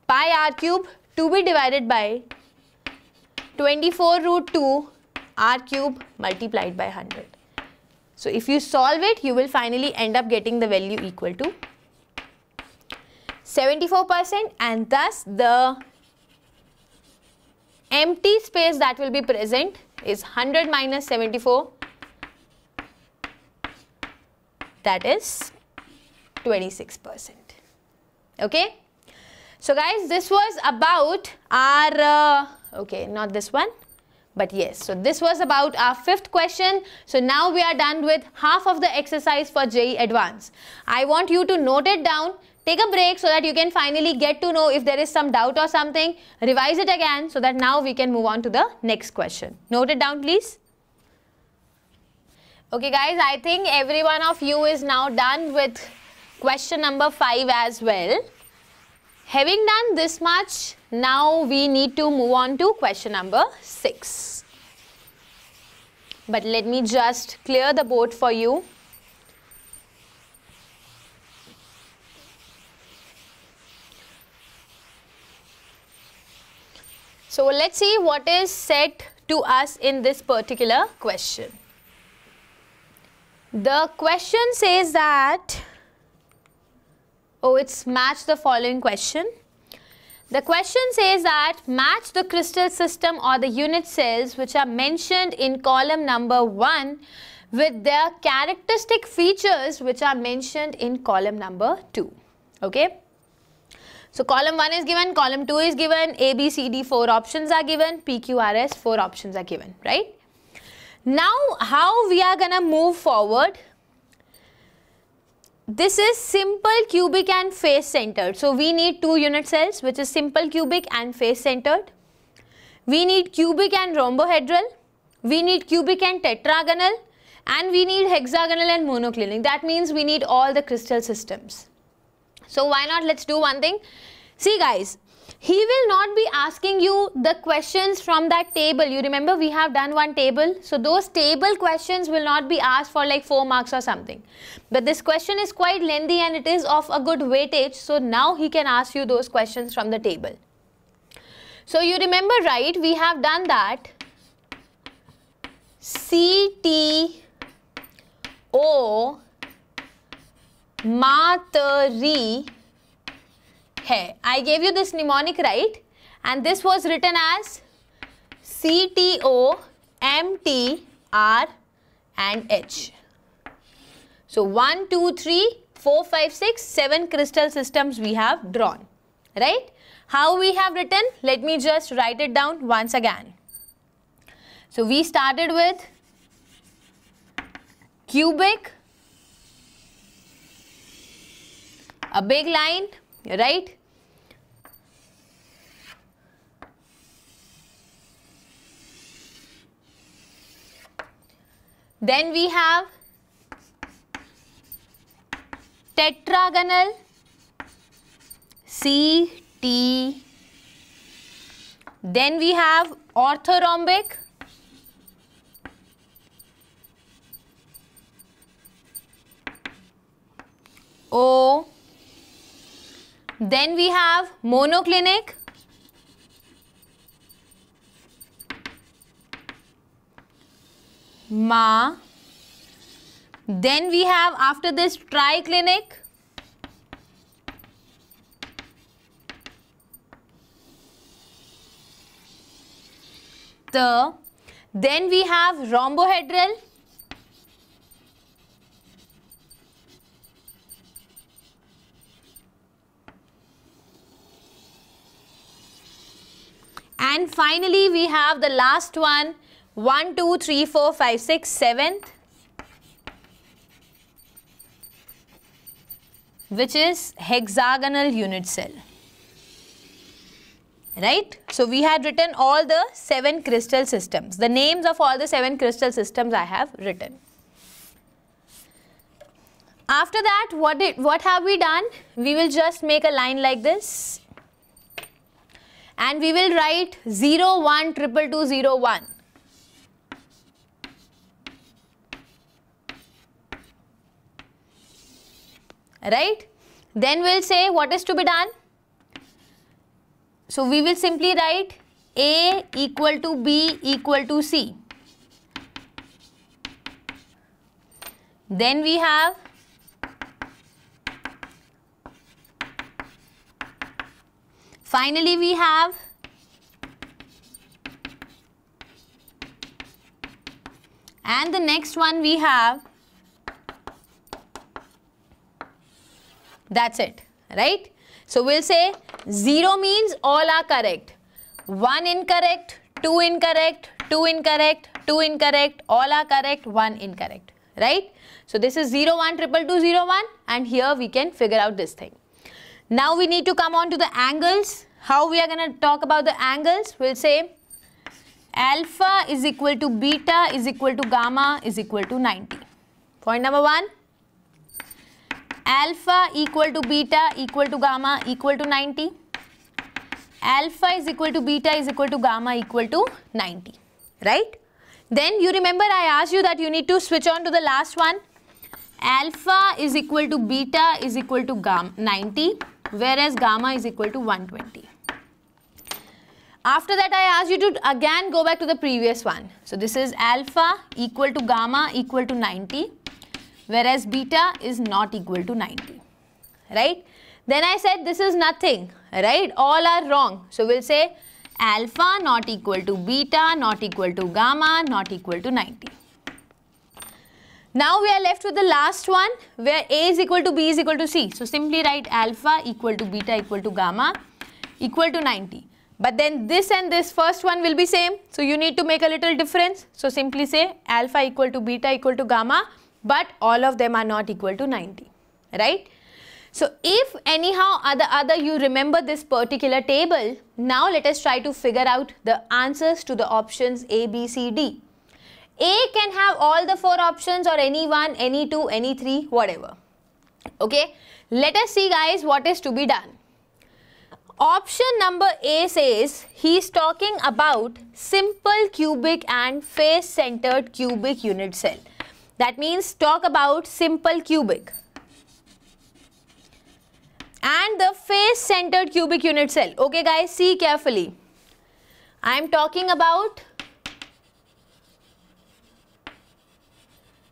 pi r cube to be divided by 24 root 2 r cube multiplied by 100. So if you solve it, you will finally end up getting the value equal to 74%, and thus the empty space that will be present is 100 minus 74, that is 26%. Okay. So guys, this was about our, okay, not this one. But yes, so this was about our fifth question. So now we are done with half of the exercise for JEE Advanced. I want you to note it down, take a break so that you can finally get to know if there is some doubt or something, revise it again so that now we can move on to the next question. Note it down, please. Okay guys, I think every one of you is now done with question number 5 as well. Having done this much, now we need to move on to question number 6. But let me just clear the board for you. So let's see what is said to us in this particular question. The question says that, oh, it's match the following question. The question says that match the crystal system or the unit cells which are mentioned in column number 1 with their characteristic features which are mentioned in column number 2. Okay. So column 1 is given, column 2 is given, A, B, C, D 4 options are given, P, Q, R, S 4 options are given, right? Now how we are gonna move forward? This is simple cubic and face centered. So we need 2 unit cells, which is simple cubic and face centered. We need cubic and rhombohedral. We need cubic and tetragonal. And we need hexagonal and monoclinic. That means we need all the crystal systems. So why not, let's do one thing. See guys, he will not be asking you the questions from that table. You remember we have done one table. So those table questions will not be asked for like 4 marks or something. But this question is quite lengthy and it is of a good weightage. So now he can ask you those questions from the table. So you remember, right, we have done that. CTO Matri है. I gave you this mnemonic, right, and this was written as C T O M T R and H. So 1, 2, 3, 4, 5, 6, 7 crystal systems we have drawn, right? How we have written? Let me just write it down once again. So we started with cubic, a big line, right? Then we have tetragonal, CT. Then we have orthorhombic, O. Then we have monoclinic, Ma. Then we have after this triclinic, The. Then we have rhombohedral, and finally we have the last one, 1, 2, 3, 4, 5, 6, 7th, which is hexagonal unit cell, right? So we had written all the 7 crystal systems. The names of all the 7 crystal systems I have written. After that, what have we done? We will just make a line like this and we will write 0, 1, 222, 01. Right? Then we'll say what is to be done. So we will simply write A equal to B equal to C. Then we have finally we have and the next one we have. That's it, right? So we'll say 0 means all are correct, 1 incorrect, 2 incorrect, 2 incorrect, 2 incorrect, all are correct, 1 incorrect, right? So this is 0, 1, 222, 01, and here we can figure out this thing. Now we need to come on to the angles. How we are going to talk about the angles? We'll say alpha is equal to beta is equal to gamma is equal to 90. Point number 1. Alpha equal to beta equal to gamma equal to 90. Alpha is equal to beta is equal to gamma equal to 90. Right? Then you remember I asked you that you need to switch on to the last one. Alpha is equal to beta is equal to gamma 90, whereas gamma is equal to 120. After that I asked you to again go back to the previous one. So this is alpha equal to gamma equal to 90. Whereas beta is not equal to 90, right? Then I said this is nothing, right? All are wrong. So we'll say alpha not equal to beta, not equal to gamma, not equal to 90. Now we are left with the last one where A is equal to B is equal to C. So simply write alpha equal to beta equal to gamma equal to 90. But then this and this first one will be same. So you need to make a little difference. So simply say alpha equal to beta equal to gamma, but all of them are not equal to 90, right? So if anyhow other you remember this particular table, now let us try to figure out the answers to the options A, B, C, D. A can have all the 4 options or any one, any two, any three, whatever. Okay, let us see guys what is to be done. Option number A says he is talking about simple cubic and face-centered cubic unit cell. That means talk about simple cubic and the face-centered cubic unit cell. Okay guys, see carefully. I am talking about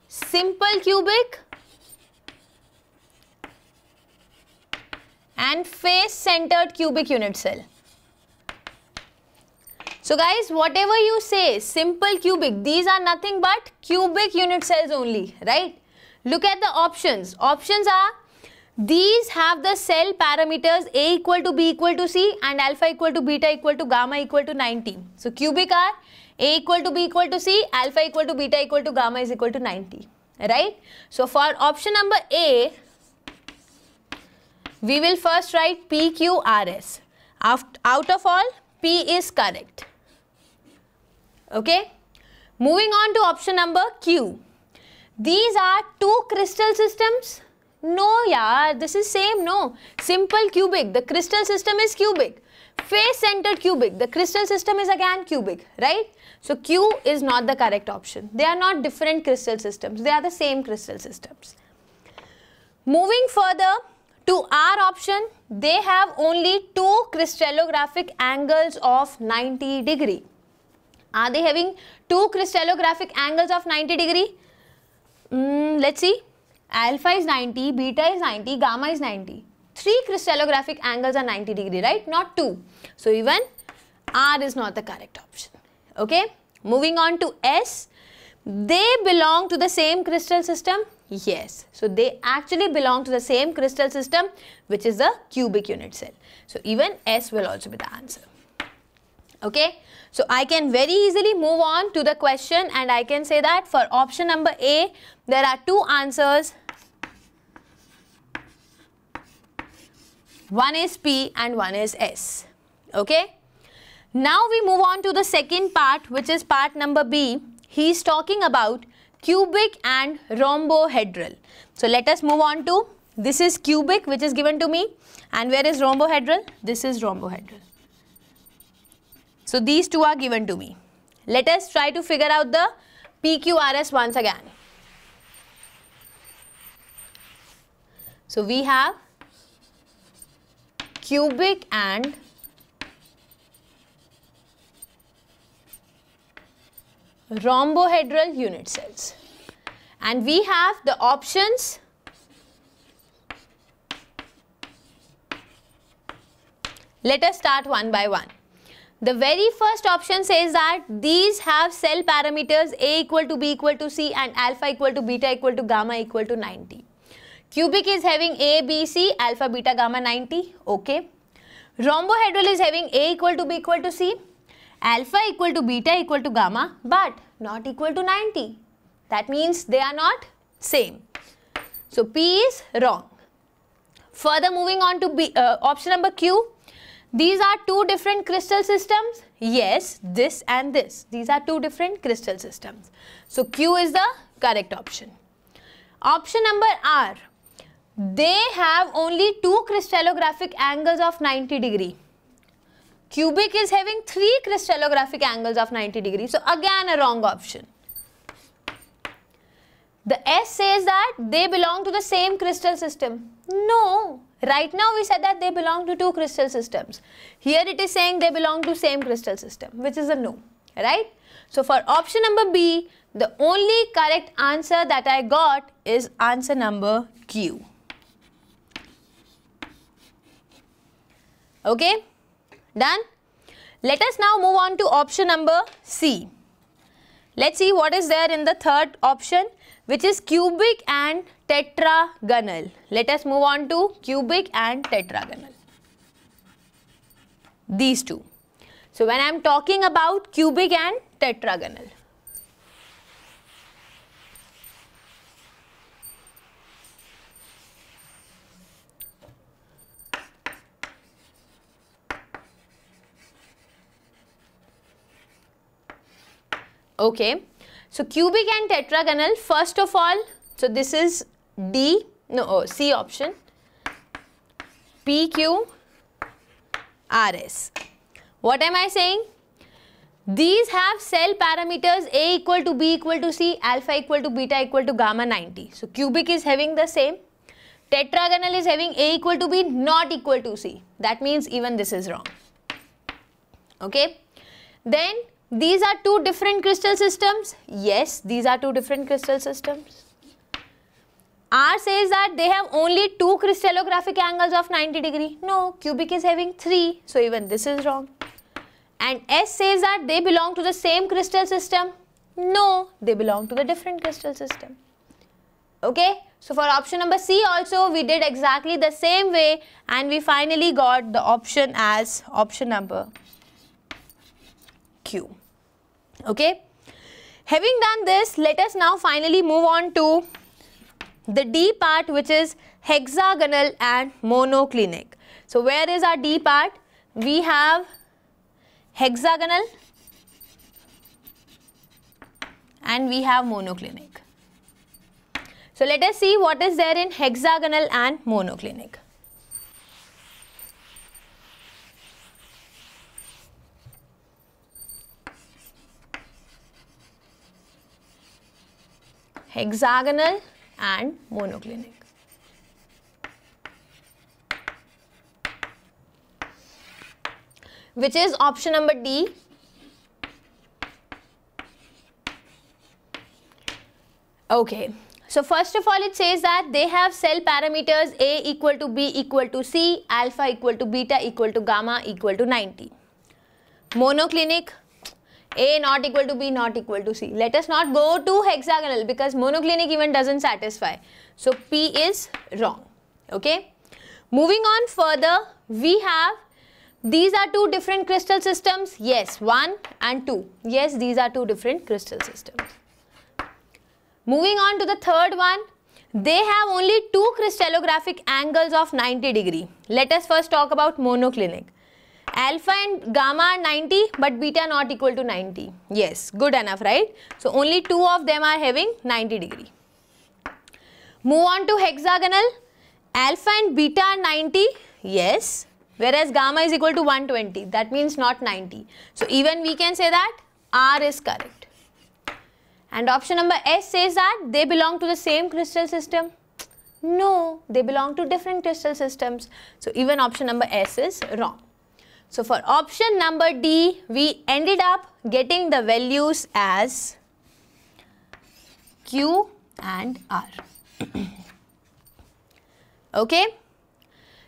simple cubic and face-centered cubic unit cell. So guys, whatever you say, simple cubic, these are nothing but cubic unit cells only, right? Look at the options. Options are These have the cell parameters A equal to B equal to C and alpha equal to beta equal to gamma equal to 90. So cubic are A equal to B equal to C, alpha equal to beta equal to gamma is equal to 90. Right? So for option number A, we will first write PQRS. Out of all, P is correct. Okay? Moving on to option number Q. These are two crystal systems. No yaar, this is same, no. Simple cubic, the crystal system is cubic. Face centered cubic, the crystal system is again cubic, right? So Q is not the correct option. They are not different crystal systems, they are the same crystal systems. Moving further to R option, they have only two crystallographic angles of 90 degree. Are they having two crystallographic angles of 90 degree? Let's see. Alpha is 90, beta is 90, gamma is 90. Three crystallographic angles are 90 degree, right? Not two. So even R is not the correct option. Okay. Moving on to S. They belong to the same crystal system? Yes. So they actually belong to the same crystal system, which is the cubic unit cell. So even S will also be the answer. Okay. So I can very easily move on to the question and I can say that for option number A, there are two answers. One is P and one is S. Okay. Now we move on to the second part, which is part number B. He is talking about cubic and rhombohedral. So let us move on to this is cubic, which is given to me. And where is rhombohedral? This is rhombohedral. So these two are given to me. Let us try to figure out the PQRS once again. So we have cubic and rhombohedral unit cells. And we have the options . Let us start one by one. The very first option says that these have cell parameters A equal to B equal to C and alpha equal to beta equal to gamma equal to 90. Cubic is having A, B, C, alpha, beta, gamma, 90. Okay. Rhombohedral is having A equal to B equal to C, alpha equal to beta equal to gamma, but not equal to 90. That means they are not same. So P is wrong. Further moving on to B, option number Q. These are two different crystal systems. Yes, this and this. These are two different crystal systems. So Q is the correct option. Option number R. They have only two crystallographic angles of 90 degree. Cubic is having three crystallographic angles of 90 degree. So again a wrong option. The S says that they belong to the same crystal system. No. Right now we said that they belong to two crystal systems. Here it is saying they belong to same crystal system, which is a no, right? So for option number B, the only correct answer that I got is answer number Q. Okay, done? Let us now move on to option number C. Let's see what is there in the third option, which is cubic and tetragonal. Let us move on to cubic and tetragonal. These two. So when I am talking about cubic and tetragonal, okay. So cubic and tetragonal, first of all, so this is C option, PQRS. What am I saying? These have cell parameters A equal to B equal to C, alpha equal to beta equal to gamma 90. So cubic is having the same. Tetragonal is having A equal to B not equal to C. That means even this is wrong. Okay. Then these are two different crystal systems. Yes, these are two different crystal systems. R says that they have only two crystallographic angles of 90 degree. No, cubic is having three. So even this is wrong. And S says that they belong to the same crystal system. No, they belong to the different crystal system. Okay, so for option number C also we did exactly the same way and we finally got the option as option number Q. Okay, having done this, let us now finally move on to the D part, which is hexagonal and monoclinic. So where is our D part? We have hexagonal and we have monoclinic. So let us see what is there in hexagonal and monoclinic. Hexagonal and monoclinic. Which is option number D. Okay. So first of all, it says that they have cell parameters A equal to B equal to C, alpha equal to beta equal to gamma equal to 90. Monoclinic, A not equal to B not equal to C. Let us not go to hexagonal because monoclinic even doesn't satisfy. So P is wrong. Okay. Moving on further, we have, these are two different crystal systems. Yes, 1 and 2. Yes, these are two different crystal systems. Moving on to the third one, they have only two crystallographic angles of 90 degree. Let us first talk about monoclinic. Alpha and gamma are 90 but beta not equal to 90. Yes, good enough, right? So only two of them are having 90 degree. Move on to hexagonal. Alpha and beta are 90, yes, whereas gamma is equal to 120. That means not 90. So even we can say that R is correct. And option number S says that they belong to the same crystal system. No, they belong to different crystal systems. So even option number S is wrong. So for option number D, we ended up getting the values as Q and R. Okay.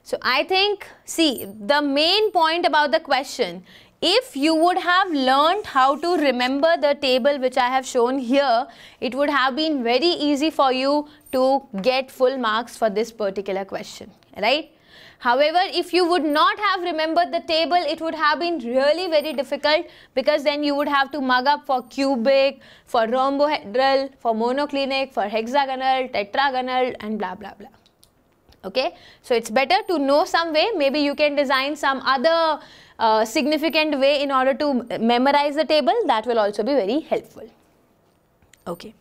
So I think, see, the main point about the question, if you would have learned how to remember the table which I have shown here, it would have been very easy for you to get full marks for this particular question, right? However, if you would not have remembered the table, it would have been really very difficult because then you would have to mug up for cubic, for rhombohedral, for monoclinic, for hexagonal, tetragonal and blah blah blah. Okay, so it's better to know some way. Maybe you can design some other significant way in order to memorize the table. That will also be very helpful. Okay,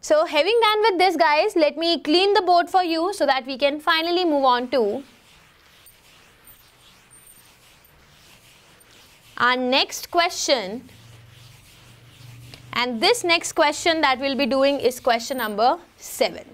so having done with this, guys, let me clean the board for you so that we can finally move on to our next question. And this next question that we'll be doing is question number 7.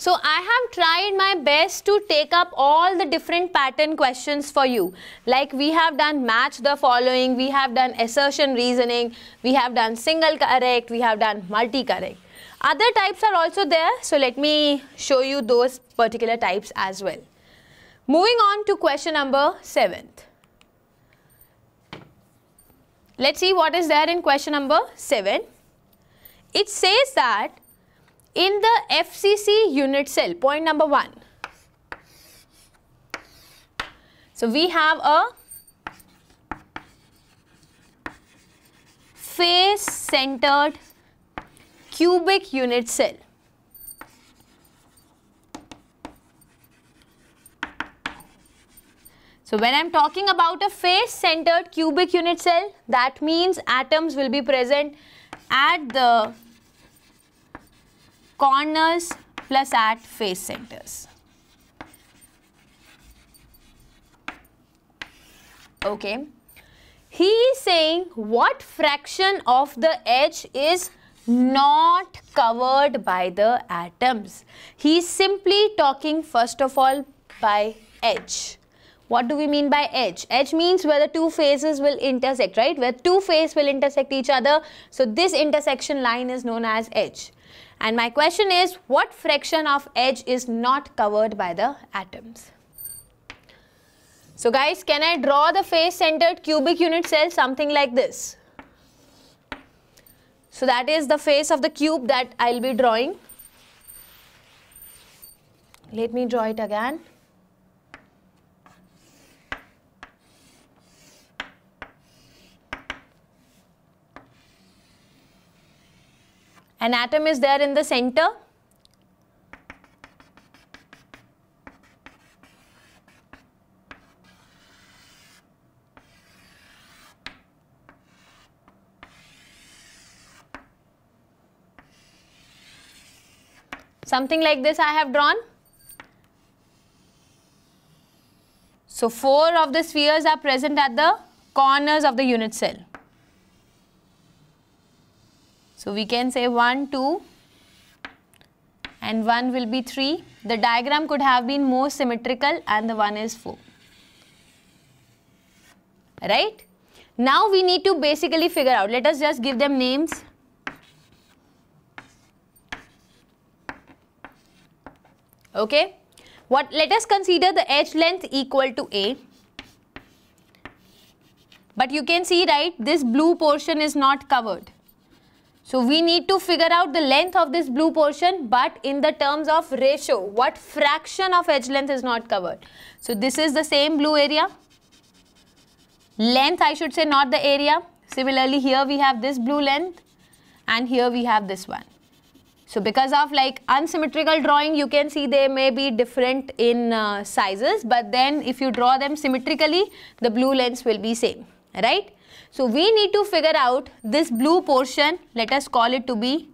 So I have tried my best to take up all the different pattern questions for you. Like we have done match the following, we have done assertion reasoning, we have done single correct, we have done multi-correct. Other types are also there, so let me show you those particular types as well. Moving on to question number 7. Let's see what is there in question number 7. It says that in the FCC unit cell, point number 1. So we have a face-centered cubic unit cell. So when I'm talking about a face-centered cubic unit cell, that means atoms will be present at the corners plus at face centers. Okay. He is saying what fraction of the edge is not covered by the atoms. He is simply talking first of all by edge. What do we mean by edge? Edge means where the two faces will intersect, right? Where two faces will intersect each other. So this intersection line is known as edge. And my question is, what fraction of edge is not covered by the atoms? So guys, can I draw the face-centered cubic unit cell something like this? So that is the face of the cube that I'll be drawing. Let me draw it again. An atom is there in the center. Something like this I have drawn. So 4 of the spheres are present at the corners of the unit cell. So we can say 1, 2 and 1 will be 3. The diagram could have been more symmetrical and the 1 is 4. Right? Now we need to basically figure out. Let us just give them names. Okay? Let us consider the edge length equal to A. But you can see, right, this blue portion is not covered. So we need to figure out the length of this blue portion, but in the terms of ratio, what fraction of edge length is not covered. So this is the same blue area. Length, I should say, not the area. Similarly, here we have this blue length and here we have this one. So because of like unsymmetrical drawing, you can see they may be different in sizes, but then if you draw them symmetrically, the blue lengths will be same, right? So we need to figure out this blue portion, let us call it to be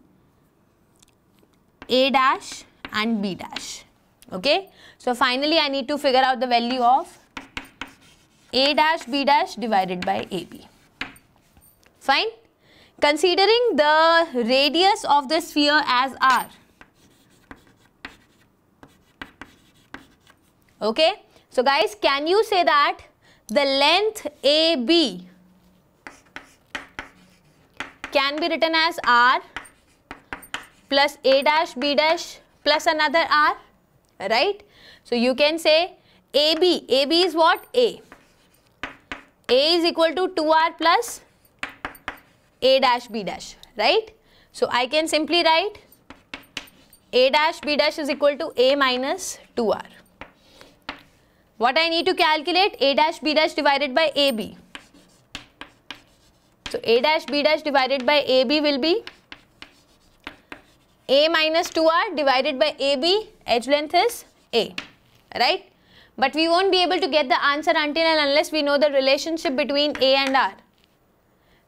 A dash and B dash, okay? So finally I need to figure out the value of A dash B dash divided by AB, fine? Considering the radius of the sphere as R, okay? So guys, can you say that the length AB can be written as R plus A dash B dash plus another R, right? So you can say AB, AB is what? A. A is equal to 2R plus A dash B dash, right? So I can simply write A dash B dash is equal to A minus 2R. What I need to calculate? A dash B dash divided by AB. So A dash B dash divided by AB will be A minus 2R divided by AB, edge length is A, right? But we won't be able to get the answer until and unless we know the relationship between A and R.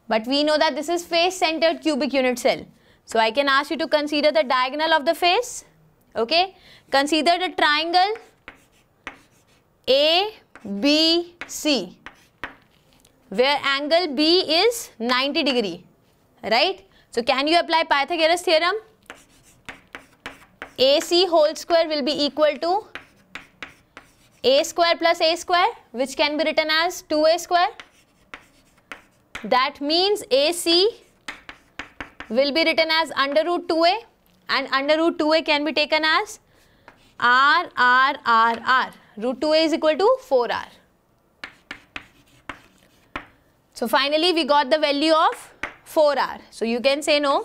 But we know that this is face-centered cubic unit cell. So I can ask you to consider the diagonal of the face, okay? Consider the triangle ABC, where angle B is 90 degree, right? So can you apply Pythagoras theorem? AC whole square will be equal to A square plus A square, which can be written as 2A square. That means AC will be written as under root 2A, and under root 2A can be taken as R. Root 2A is equal to 4R. So finally we got the value of 4R. So you can say no,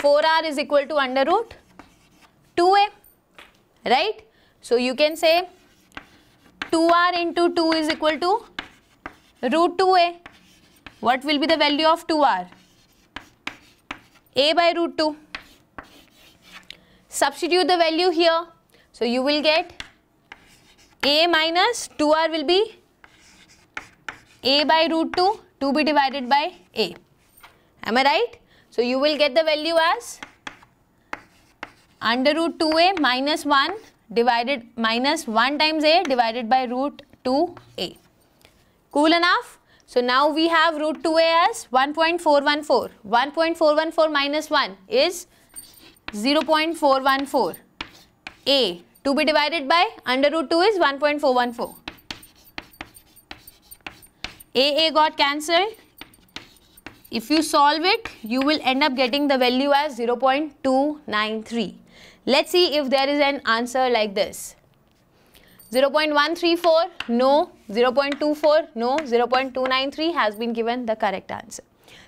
4R is equal to under root 2A, right? So you can say 2R into 2 is equal to root 2A. What will be the value of 2R? A by root 2. Substitute the value here. So you will get A minus 2R will be A by root 2 to be divided by A. Am I right? So you will get the value as under root 2A minus 1 divided minus 1 times A divided by root 2A. Cool enough? So now we have root 2A as 1.414. 1.414 minus 1 is 0.414. A to be divided by under root 2 is 1.414. A got cancelled. If you solve it, you will end up getting the value as 0.293. Let's see if there is an answer like this. 0.134 no, 0.24 no, 0.293 has been given the correct answer.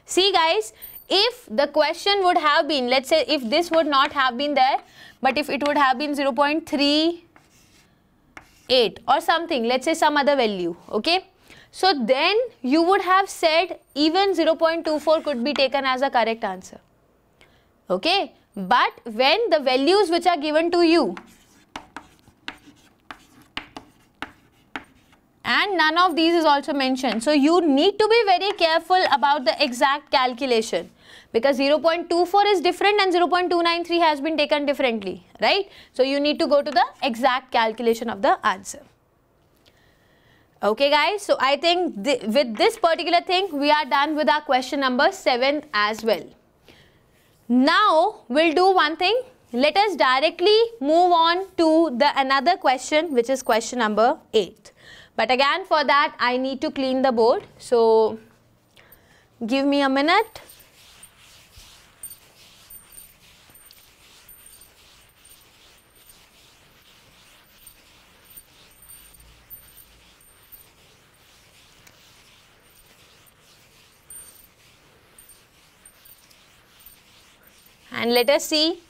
See guys, if the question would have been, let's say if this would not have been there, but if it would have been 0.38 or something, let's say some other value, okay? So then you would have said even 0.24 could be taken as a correct answer, okay? But when the values which are given to you and none of these is also mentioned, so you need to be very careful about the exact calculation, because 0.24 is different and 0.293 has been taken differently, right? So you need to go to the exact calculation of the answer. Okay guys, so I think with this particular thing we are done with our question number 7 as well. Now we'll do one thing, let us directly move on to the another question, which is question number 8. But again for that I need to clean the board, so give me a minute. And let us see.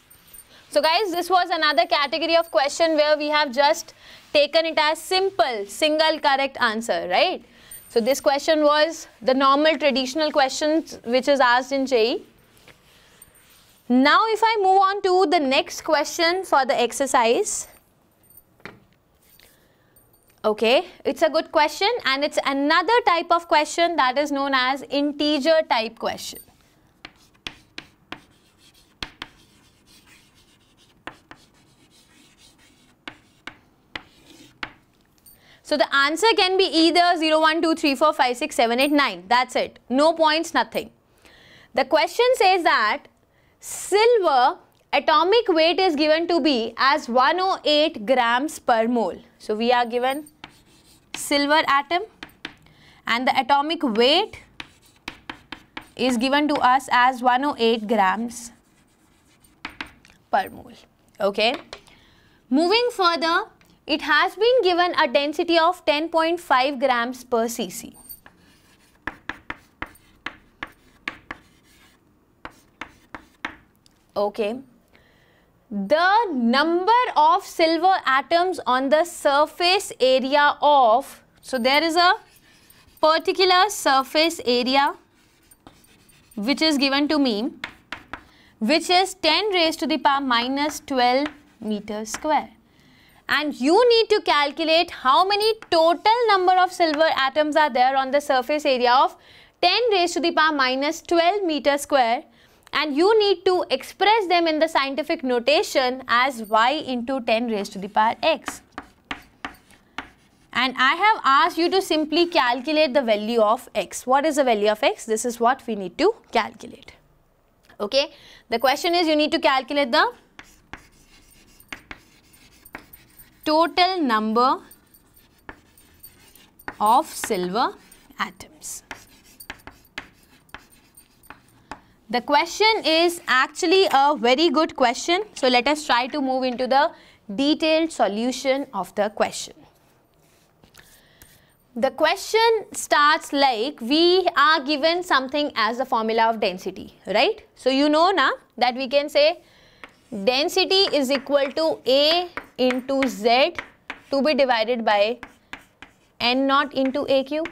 So guys, this was another category of question where we have just taken it as simple, single correct answer, right? So this question was the normal traditional question which is asked in JEE. Now if I move on to the next question for the exercise. Okay, it's a good question and it's another type of question that is known as integer type question. So the answer can be either 0, 1, 2, 3, 4, 5, 6, 7, 8, 9. That's it. No points, nothing. The question says that silver atomic weight is given to be as 108 grams per mole. So we are given silver atom and the atomic weight is given to us as 108 grams per mole. Okay. Moving further, it has been given a density of 10.5 grams per cc. Okay. The number of silver atoms on the surface area of, so there is a particular surface area which is given to me, which is 10⁻¹² meter square. And you need to calculate how many total number of silver atoms are there on the surface area of 10⁻¹² meter square, and you need to express them in the scientific notation as y into 10⁻x. And I have asked you to simply calculate the value of x. What is the value of x? This is what we need to calculate. Okay, the question is you need to calculate the total number of silver atoms. The question is actually a very good question, so let us try to move into the detailed solution of the question. The question starts like we are given something as the formula of density, right? So you know now that we can say density is equal to A into Z to be divided by N0 into AQ.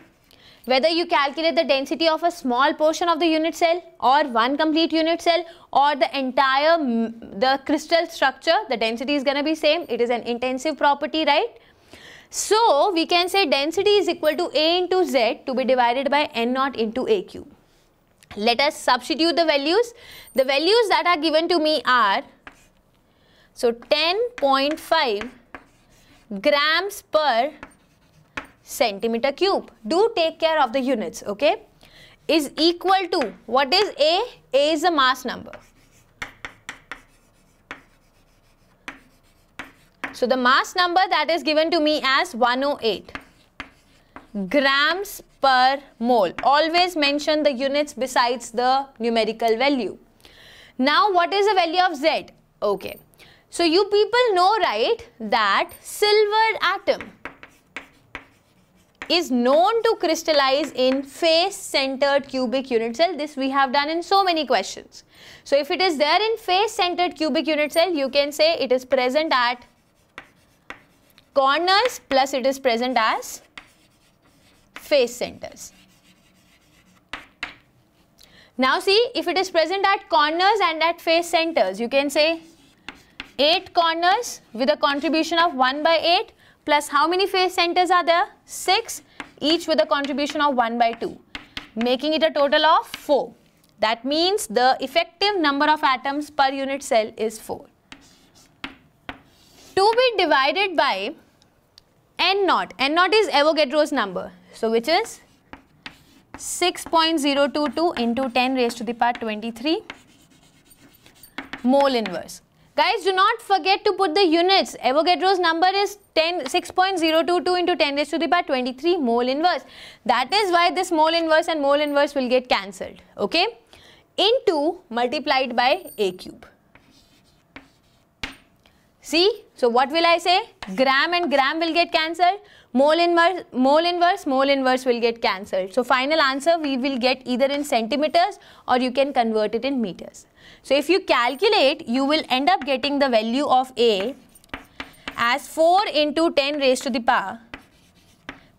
Whether you calculate the density of a small portion of the unit cell or one complete unit cell or the entire crystal structure, the density is going to be same. It is an intensive property, right? So we can say density is equal to A into Z to be divided by N0 into AQ. Let us substitute the values. The values that are given to me are, so 10.5 grams per centimeter cube. Do take care of the units, okay? Is equal to, what is A? A is the mass number. So the mass number that is given to me as 108 grams per mole. Always mention the units besides the numerical value. Now what is the value of Z? Okay. So you people know, right, that silver atom is known to crystallize in face-centered cubic unit cell. This we have done in so many questions. So if it is there in face-centered cubic unit cell, you can say it is present at corners plus it is present as face centers. Now see, if it is present at corners and at face centers, you can say 8 corners with a contribution of 1/8 plus how many face centers are there? 6, each with a contribution of 1/2, making it a total of 4. That means the effective number of atoms per unit cell is 4. To be divided by N naught is Avogadro's number, so which is 6.022 into 10⁻³³ mole inverse. Guys, do not forget to put the units. Avogadro's number is 6.022 into 10⁻³³ mole inverse. That is why this mole inverse will get cancelled. Okay? Into multiplied by A cube. See? So what will I say? Gram and gram will get cancelled. Mole inverse will get cancelled. So final answer we will get either in centimeters or you can convert it in meters. So if you calculate, you will end up getting the value of A as 4 into 10⁻³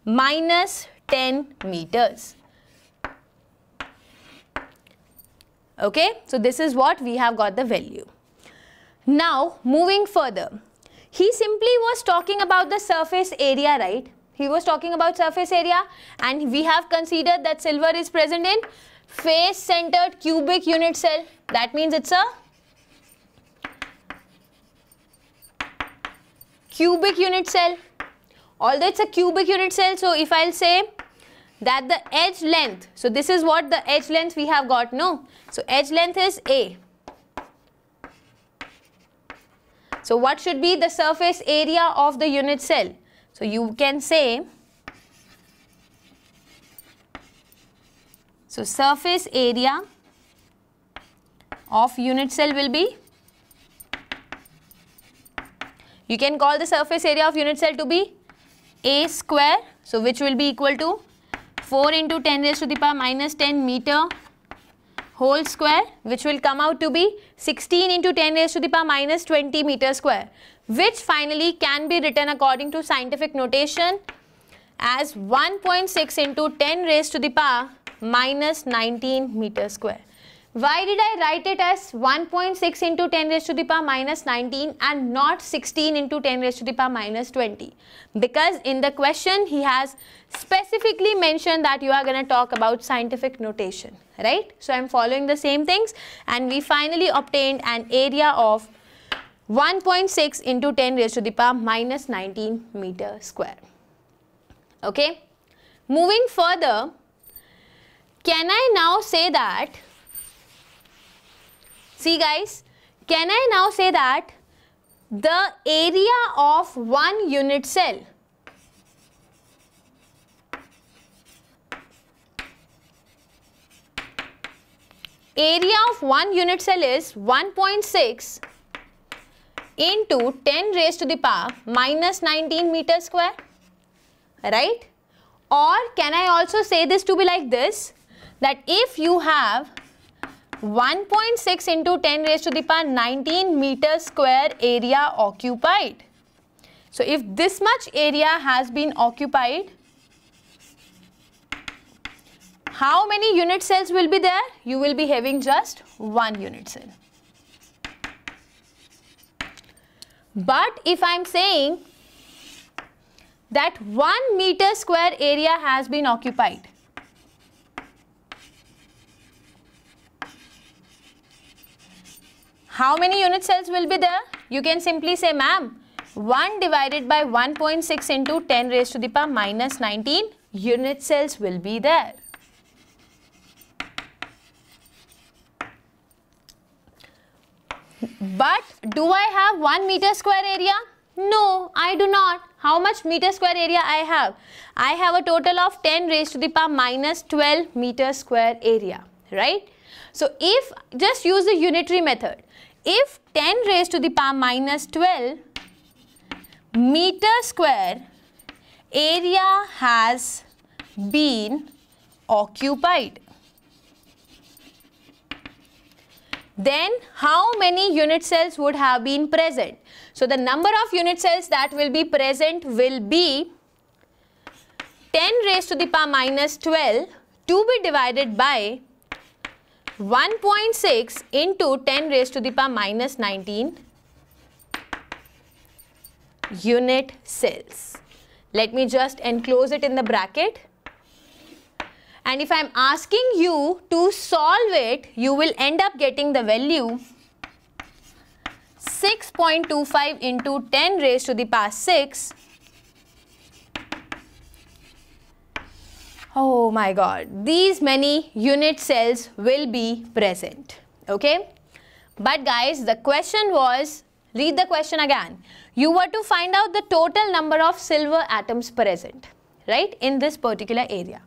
minus 10 meters. Okay, so this is what we have got the value. Now moving further. He simply was talking about the surface area, right? He was talking about surface area, and we have considered that silver is present in face-centered cubic unit cell. That means it's a cubic unit cell. Although it's a cubic unit cell, so if I'll say that the edge length, so this is what the edge length we have got, no? So edge length is A. So what should be the surface area of the unit cell? So you can say, so surface area of unit cell will be, you can call the surface area of unit cell to be A square, so which will be equal to 4 into 10⁻³ minus 10 meter whole square, which will come out to be 16 into 10⁻³ minus 20 meter square, which finally can be written according to scientific notation as 1.6 into 10⁻³ minus 19 meter square. Why did I write it as 1.6 into 10⁻³ minus 19 and not 16 into 10⁻³ minus 20? Because in the question he has specifically mentioned that you are going to talk about scientific notation, right? So I am following the same things, and we finally obtained an area of 1.6 into 10⁻³ minus 19 meter square. Okay? Moving further, can I now say that, see guys, can I now say that the area of one unit cell is 1.6 into 10⁻³ minus 19 meter square, right? Or can I also say this to be like this, that if you have 1.6 into 10⁻¹⁹ meter square area occupied. So if this much area has been occupied, how many unit cells will be there? You will be having just one unit cell. But if I am saying that 1 meter square area has been occupied, how many unit cells will be there? You can simply say, ma'am, 1 divided by 1.6 into 10⁻³ minus 19 unit cells will be there. But do I have 1 meter square area? No, I do not. How much meter square area I have? I have a total of 10⁻² minus 12 meter square area, right? So if just use the unitary method, if 10 raised to the power minus 12 meter square area has been occupied, then how many unit cells would have been present? So the number of unit cells that will be present will be 10 raised to the power minus 12 to be divided by 1.6 into 10 raised to the power minus 19 unit cells. Let me just enclose it in the bracket. And if I am asking you to solve it, you will end up getting the value 6.25 into 10 raised to the power 6. Oh my God, these many unit cells will be present, okay? But guys, the question was, read the question again. You were to find out the total number of silver atoms present, right, in this particular area.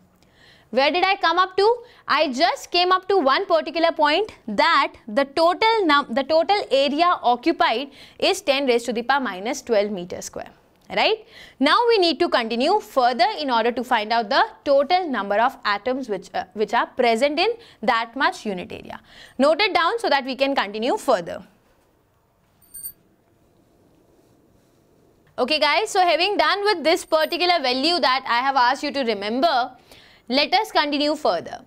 Where did I come up to? I just came up to one particular point, that the total area occupied is 10 raised to the power minus 12 meter square, right? Now we need to continue further in order to find out the total number of atoms which are present in that much unit area. Note it down so that we can continue further. Okay guys, so having done with this particular value that I have asked you to remember, let us continue further.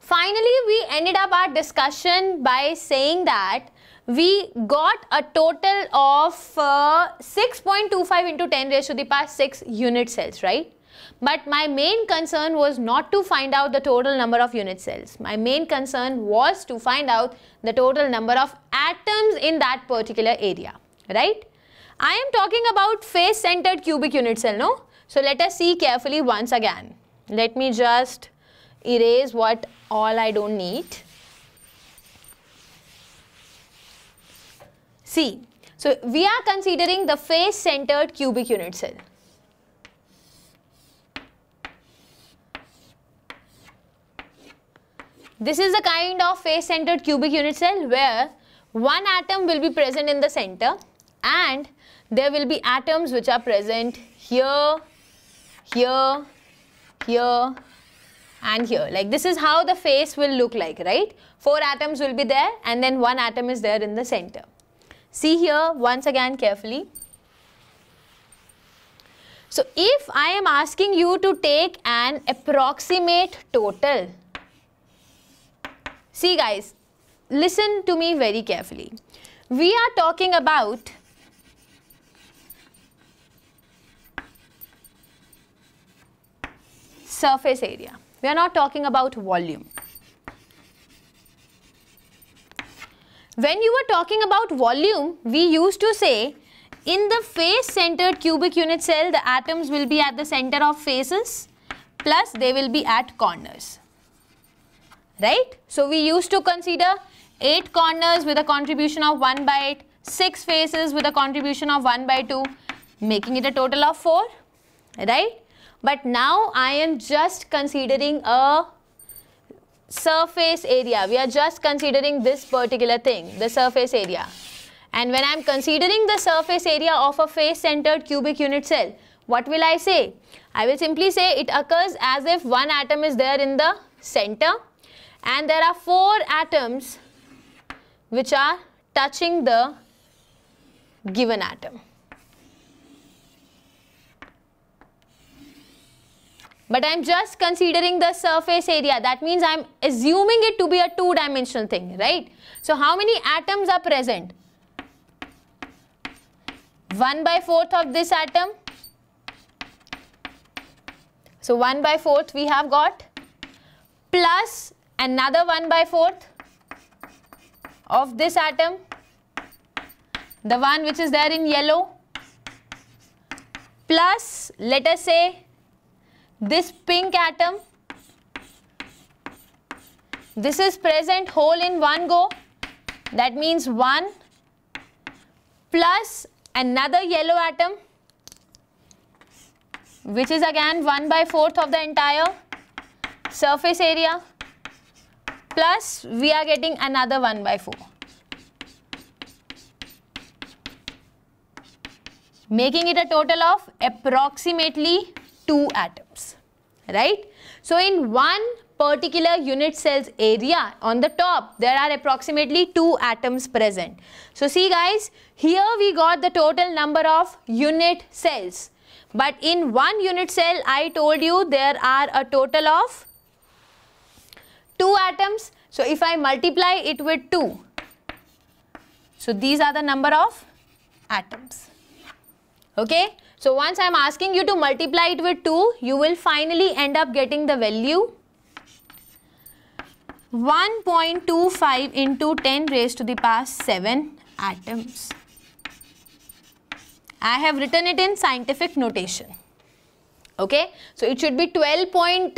Finally, we ended up our discussion by saying that we got a total of 6.25 into 10 raised to the power 6 unit cells, right? But my main concern was not to find out the total number of unit cells. My main concern was to find out the total number of atoms in that particular area, right? I am talking about face-centered cubic unit cell, no? So let us see carefully once again. Let me just erase what all I don't need. See, so we are considering the face-centered cubic unit cell. This is the kind of face-centered cubic unit cell where one atom will be present in the center and there will be atoms which are present here, here, here and here. Like this is how the face will look like, right? Four atoms will be there and then one atom is there in the center. See here once again carefully. So if I am asking you to take an approximate total, see guys, listen to me very carefully. We are talking about surface area. We are not talking about volume. When you were talking about volume, we used to say in the face-centered cubic unit cell, the atoms will be at the center of faces plus they will be at corners, right? So we used to consider 8 corners with a contribution of 1 by 8, 6 faces with a contribution of 1 by 2, making it a total of 4, right? But now I am just considering a surface area. We are just considering this particular thing, the surface area. And when I am considering the surface area of a face-centered cubic unit cell, what will I say? I will simply say it occurs as if one atom is there in the center and there are 4 atoms which are touching the given atom. But I am just considering the surface area. That means I am assuming it to be a 2-dimensional thing, right? So how many atoms are present? 1/4 of this atom. So 1/4 we have got, plus another 1/4 of this atom, the one which is there in yellow, plus let us say this pink atom. This is present whole in one go. That means 1 plus another yellow atom, which is again 1/4 of the entire surface area, plus we are getting another 1/4. making it a total of approximately 2 atoms, right? So in one particular unit cell's area on the top, there are approximately 2 atoms present. So see guys, here we got the total number of unit cells. But in one unit cell, I told you there are a total of 2 atoms. So if I multiply it with 2, so these are the number of atoms. Okay, so once I am asking you to multiply it with 2, you will finally end up getting the value 1.25 into 10 raised to the power 7 atoms. I have written it in scientific notation. Okay, so it should be 12.5,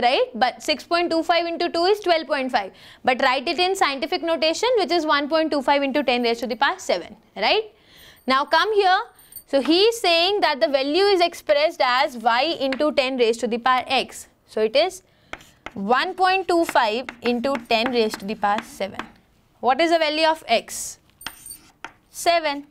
right? But 6.25 into 2 is 12.5. But write it in scientific notation, which is 1.25 into 10 raised to the power 7, right? Now come here. So he is saying that the value is expressed as y into 10 raised to the power x. So it is 1.25 into 10 raised to the power 7. What is the value of x? 7.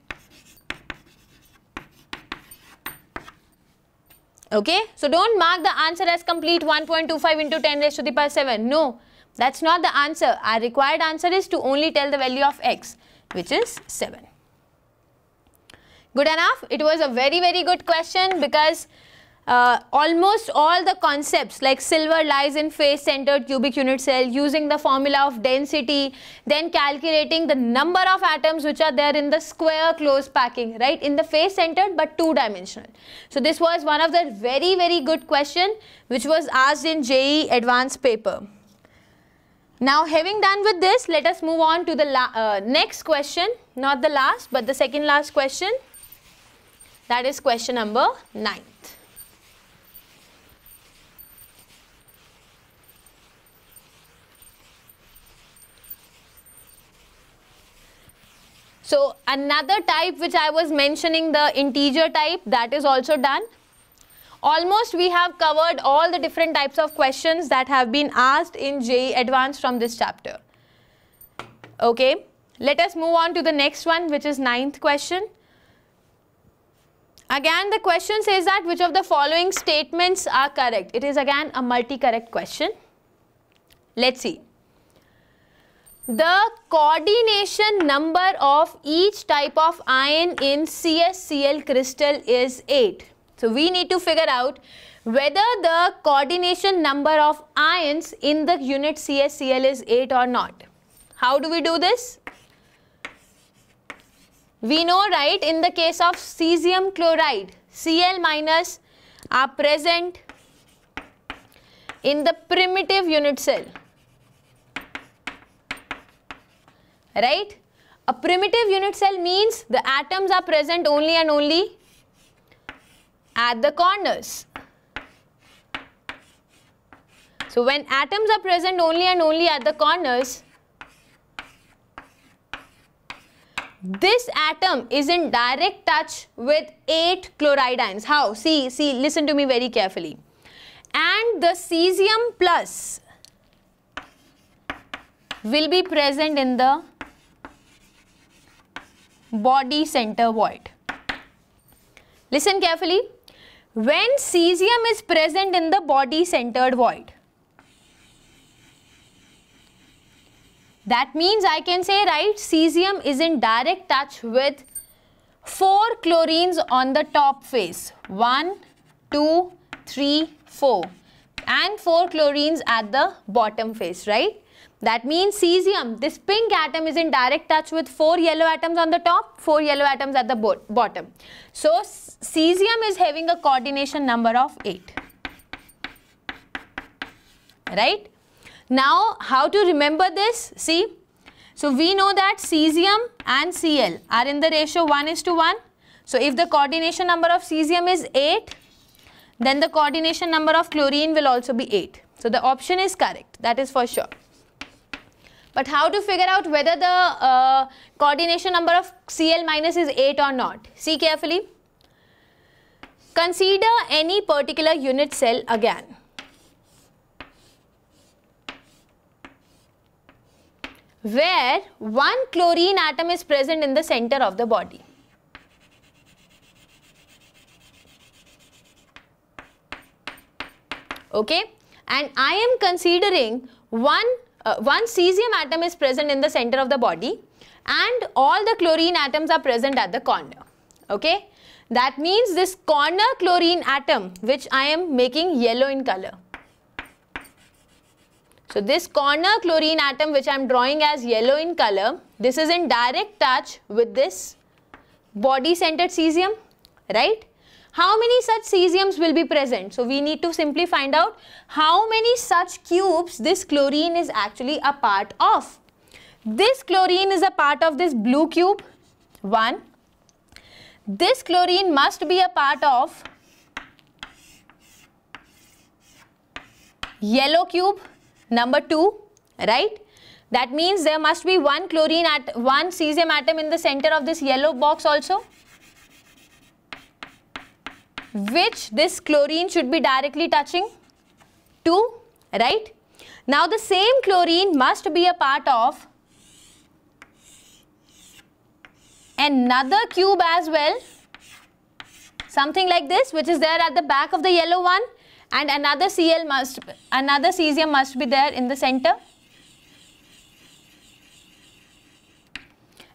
Okay, so don't mark the answer as complete 1.25 into 10 raised to the power 7. No, that's not the answer. Our required answer is to only tell the value of x, which is 7. Good enough? It was a very, very good question because almost all the concepts like silver lies in face-centered cubic unit cell, using the formula of density, then calculating the number of atoms which are there in the square closed packing, right? In the face-centered but two-dimensional. So this was one of the very, very good question which was asked in JEE advanced paper. Now having done with this, let us move on to the next question, not the last but the second last question. That is question number 9. So another type which I was mentioning, the integer type, that is also done. Almost we have covered all the different types of questions that have been asked in JEE Advanced from this chapter. Okay, let us move on to the next one, which is 9th question. Again the question says that which of the following statements are correct. It is again a multi-correct question. Let's see. The coordination number of each type of ion in CsCl crystal is 8. So we need to figure out whether the coordination number of ions in the unit CsCl is 8 or not. How do we do this? We know, right, in the case of cesium chloride, Cl- are present in the primitive unit cell. Right? A primitive unit cell means the atoms are present only and only at the corners. So when atoms are present only and only at the corners, this atom is in direct touch with 8 chloride ions. How? See, listen to me very carefully. And the cesium plus will be present in the body center void. Listen carefully. When cesium is present in the body centered void, that means I can say, right, cesium is in direct touch with 4 chlorines on the top face. 1, 2, 3, 4 and 4 chlorines at the bottom face, right? That means cesium, this pink atom, is in direct touch with 4 yellow atoms on the top, 4 yellow atoms at the bottom. So cesium is having a coordination number of 8. Right? Now how to remember this? See, so we know that cesium and Cl are in the ratio 1:1. So if the coordination number of cesium is 8, then the coordination number of chlorine will also be 8. So the option is correct, that is for sure. But how to figure out whether the coordination number of Cl- is 8 or not? See carefully. Consider any particular unit cell again. Where 1 chlorine atom is present in the center of the body. okay, and I am considering one cesium atom is present in the center of the body and all the chlorine atoms are present at the corner, okay. That means this corner chlorine atom, which I am making yellow in color. So this corner chlorine atom which I am drawing as yellow in color, this is in direct touch with this body centered cesium, right? How many such cesiums will be present? So we need to simply find out how many such cubes this chlorine is actually a part of. This chlorine is a part of this blue cube, 1. This chlorine must be a part of yellow cube number 2, right? That means there must be one cesium atom in the center of this yellow box also, which this chlorine should be directly touching 2, right? Now the same chlorine must be a part of another cube as well, something like this, which is there at the back of the yellow one, and another cesium must be there in the center,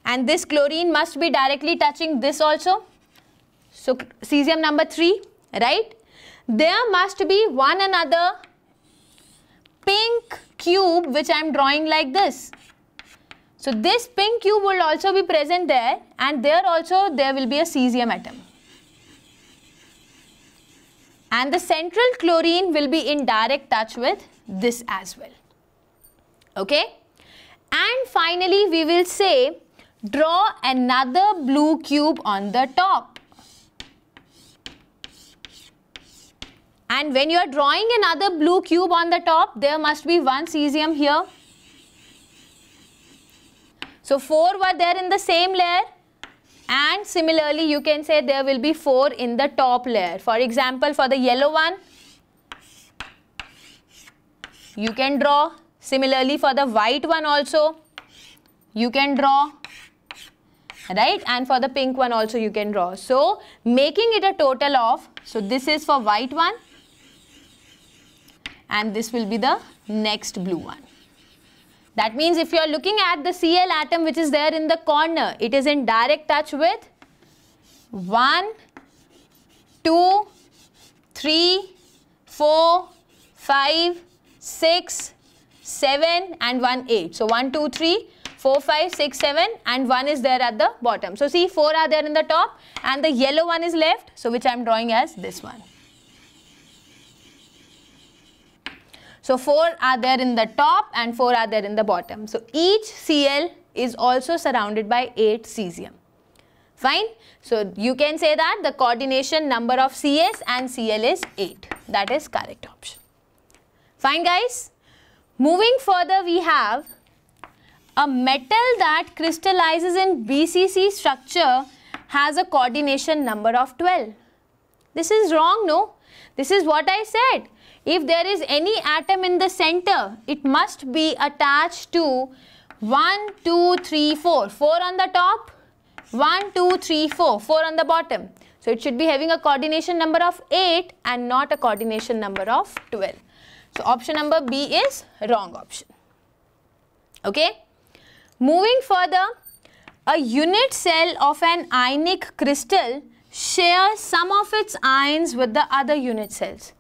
and this chlorine must be directly touching this also, so cesium number 3, right? There must be one another pink cube which I am drawing like this. So this pink cube will also be present there, and there also there will be a cesium atom. And the central chlorine will be in direct touch with this as well. Okay? And finally we will say draw another blue cube on the top. And when you are drawing another blue cube on the top, there must be one cesium here. So 4 were there in the same layer, and similarly you can say there will be 4 in the top layer. For example, for the yellow one, you can draw. Similarly for the white one also, you can draw, right? And for the pink one also you can draw. So making it a total of, so this is for white one, and this will be the next blue one. That means if you are looking at the Cl atom which is there in the corner, it is in direct touch with 1, 2, 3, 4, 5, 6, 7 and 1, 8. So 1, 2, 3, 4, 5, 6, 7 and 1 is there at the bottom. So see, 4 are there in the top and the yellow one is left, so which I am drawing as this one. So 4 are there in the top and 4 are there in the bottom. So each Cl is also surrounded by 8 cesium. Fine. So you can say that the coordination number of Cs and Cl is 8. That is correct option. Fine guys. Moving further, we have a metal that crystallizes in BCC structure has a coordination number of 12. This is wrong, no? This is what I said. If there is any atom in the center, it must be attached to 1, 2, 3, 4. 4 on the top, 1, 2, 3, 4. 4 on the bottom. So it should be having a coordination number of 8 and not a coordination number of 12. So option number B is wrong option. Okay. Moving further, a unit cell of an ionic crystal shares some of its ions with the other unit cells.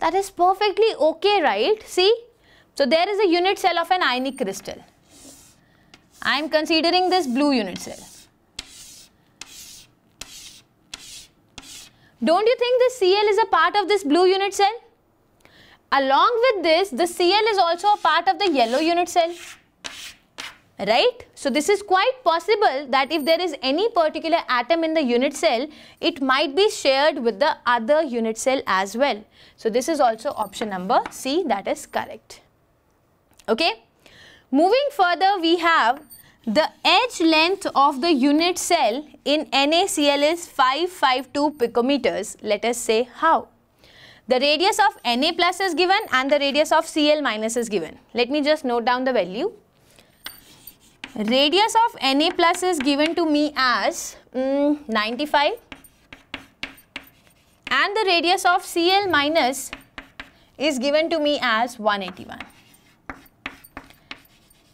That is perfectly okay, right? See, so there is a unit cell of an ionic crystal. I am considering this blue unit cell. Don't you think this Cl is a part of this blue unit cell? Along with this, the Cl is also a part of the yellow unit cell, right? So this is quite possible that if there is any particular atom in the unit cell, it might be shared with the other unit cell as well. So this is also option number C, that is correct. Okay. Moving further, we have the edge length of the unit cell in NaCl is 552 picometers. Let us say how. The radius of Na plus is given and the radius of Cl minus is given. Let me just note down the value. Radius of Na plus is given to me as 95 and the radius of Cl minus is given to me as 181.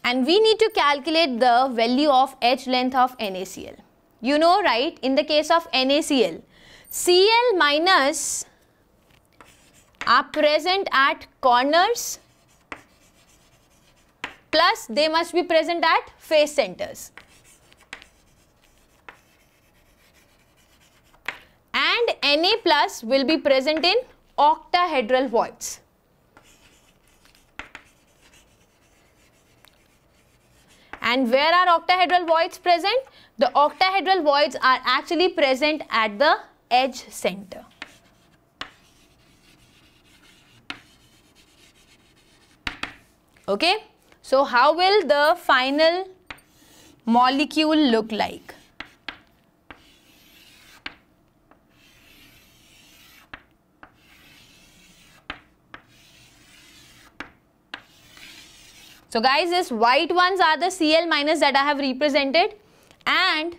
And we need to calculate the value of edge length of NaCl. You know, right? In the case of NaCl, Cl minus are present at corners, plus they must be present at face centers. And Na plus will be present in octahedral voids. And where are octahedral voids present? The octahedral voids are actually present at the edge center. Okay, so how will the final molecule look like? So guys, these white ones are the Cl- that I have represented, and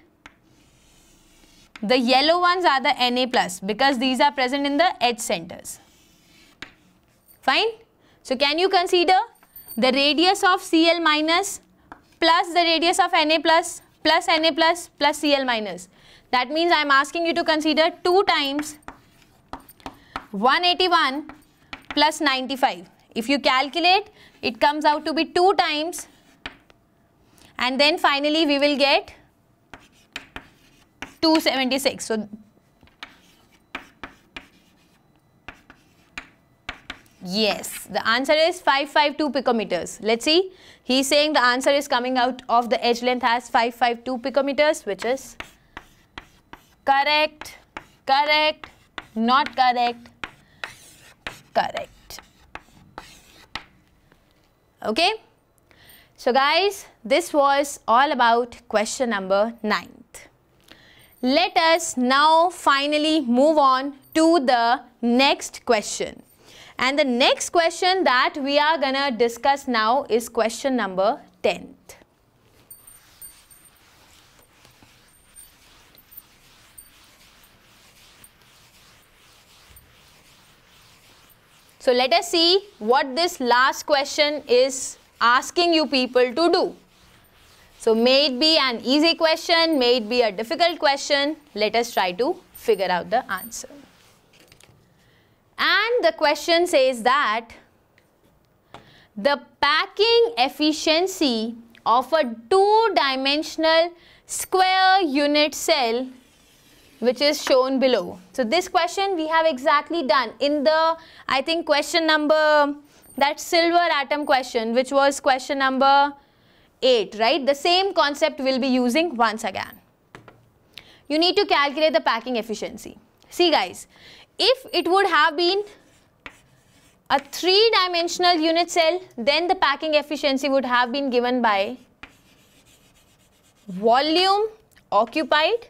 the yellow ones are the Na+, because these are present in the edge centers. Fine? So can you consider the radius of Cl- plus the radius of Na+, plus Na+, plus Cl-. That means I am asking you to consider 2 times 181 plus 95. If you calculate, it comes out to be 2 times, and then finally we will get 276. So yes, the answer is 552 picometers. Let's see, he is saying the answer is coming out of the edge length as 552 picometers, which is correct, correct, not correct, correct. Okay, so guys, this was all about question number 9th. Let us now finally move on to the next question. And the next question that we are gonna discuss now is question number 10th. So let us see what this last question is asking you people to do. So may it be an easy question, may it be a difficult question, let us try to figure out the answer. And the question says that the packing efficiency of a 2-dimensional square unit cell, which is shown below. So this question we have exactly done in the, I think, question number, that silver atom question, which was question number 8, right? The same concept we'll be using once again. You need to calculate the packing efficiency. See guys, if it would have been a 3-dimensional unit cell, then the packing efficiency would have been given by volume occupied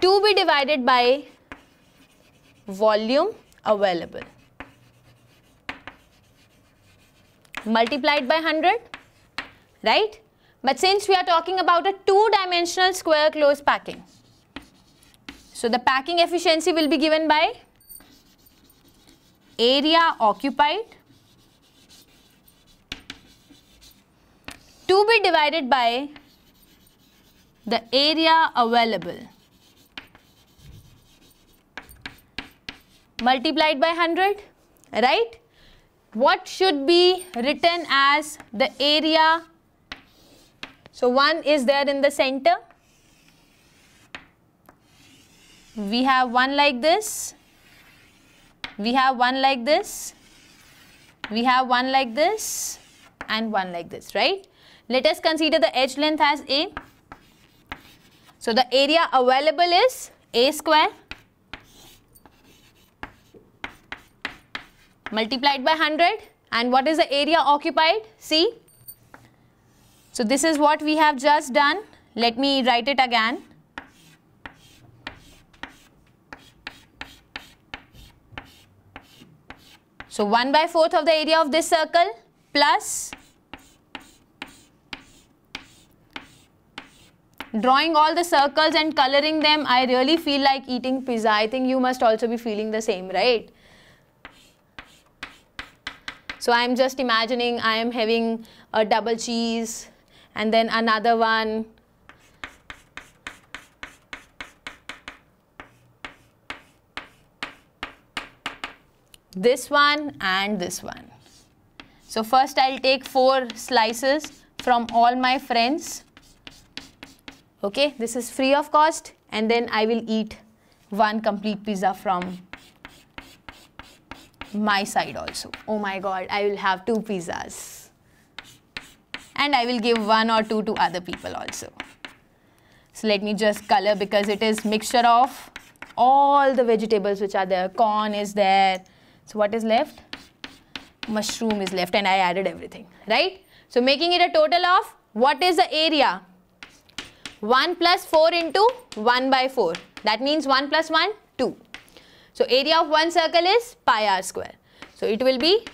to be divided by volume available multiplied by 100, right? But since we are talking about a 2-dimensional square closed packing, so the packing efficiency will be given by area occupied to be divided by the area available multiplied by 100, right? What should be written as the area? So 1 is there in the center. We have 1 like this. We have 1 like this. We have 1 like this. And 1 like this, right? Let us consider the edge length as A. So the area available is A square multiplied by 100, and what is the area occupied? See, so this is what we have just done. Let me write it again. So 1/4 of the area of this circle plus drawing all the circles and coloring them, I really feel like eating pizza. I think you must also be feeling the same, right? So I am just imagining I am having a double cheese and then another one. This one and this one. So first I'll take 4 slices from all my friends. Okay, this is free of cost, and then I will eat one complete pizza from my side also. Oh my god, I will have 2 pizzas. And I will give 1 or 2 to other people also. So let me just color, because it is mixture of all the vegetables which are there. Corn is there. So what is left? Mushroom is left, and I added everything, right? So making it a total of, what is the area? 1 + 4 × 1/4. That means 1 + 1, 2. So area of one circle is πr². So it will be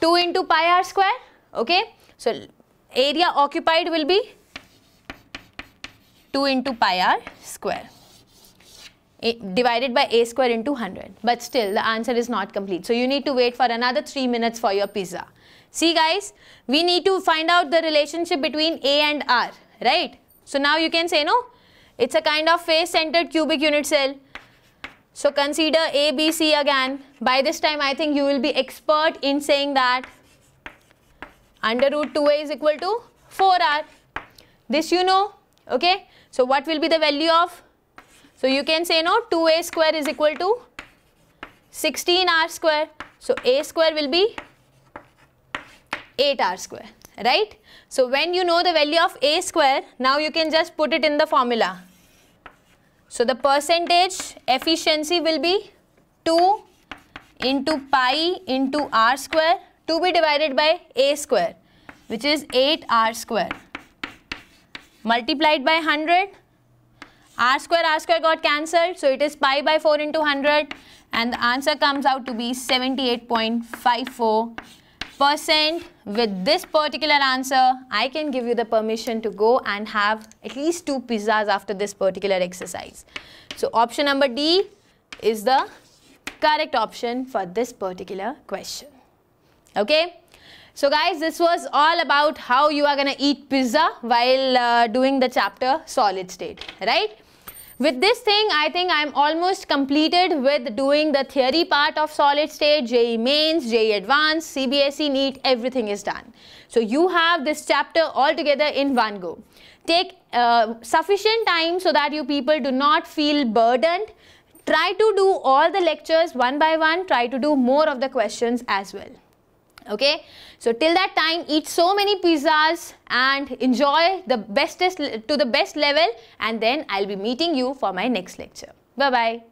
2 × πr². Okay. So area occupied will be 2 × πr². Divided by a² × 100. But still the answer is not complete. So you need to wait for another 3 minutes for your pizza. See guys, we need to find out the relationship between A and R, right? So now you can say, no, it's a kind of face-centered cubic unit cell. So consider A, B, C again. By this time I think you will be expert in saying that √2a = 4r. This you know, okay? So what will be the value of? So you can say, no, 2a² = 16r². So a² will be 8r², right? So when you know the value of a², now you can just put it in the formula. So the percentage efficiency will be 2 × π × r², to be divided by a², which is 8r², multiplied by 100. R square got cancelled, so it is π/4 × 100, and the answer comes out to be 78.54%. With this particular answer, I can give you the permission to go and have at least 2 pizzas after this particular exercise. So option number D is the correct option for this particular question. Okay. So guys, this was all about how you are going to eat pizza while doing the chapter solid state, right? With this thing, I think I'm almost completed with doing the theory part of solid state, JEE mains, JEE advanced, CBSE, NEET, everything is done. So you have this chapter all together in one go. Take sufficient time so that you people do not feel burdened. Try to do all the lectures one by one. Try to do more of the questions as well. Okay, so till that time, eat so many pizzas and enjoy the bestest to the best level, and then I'll be meeting you for my next lecture. Bye-bye.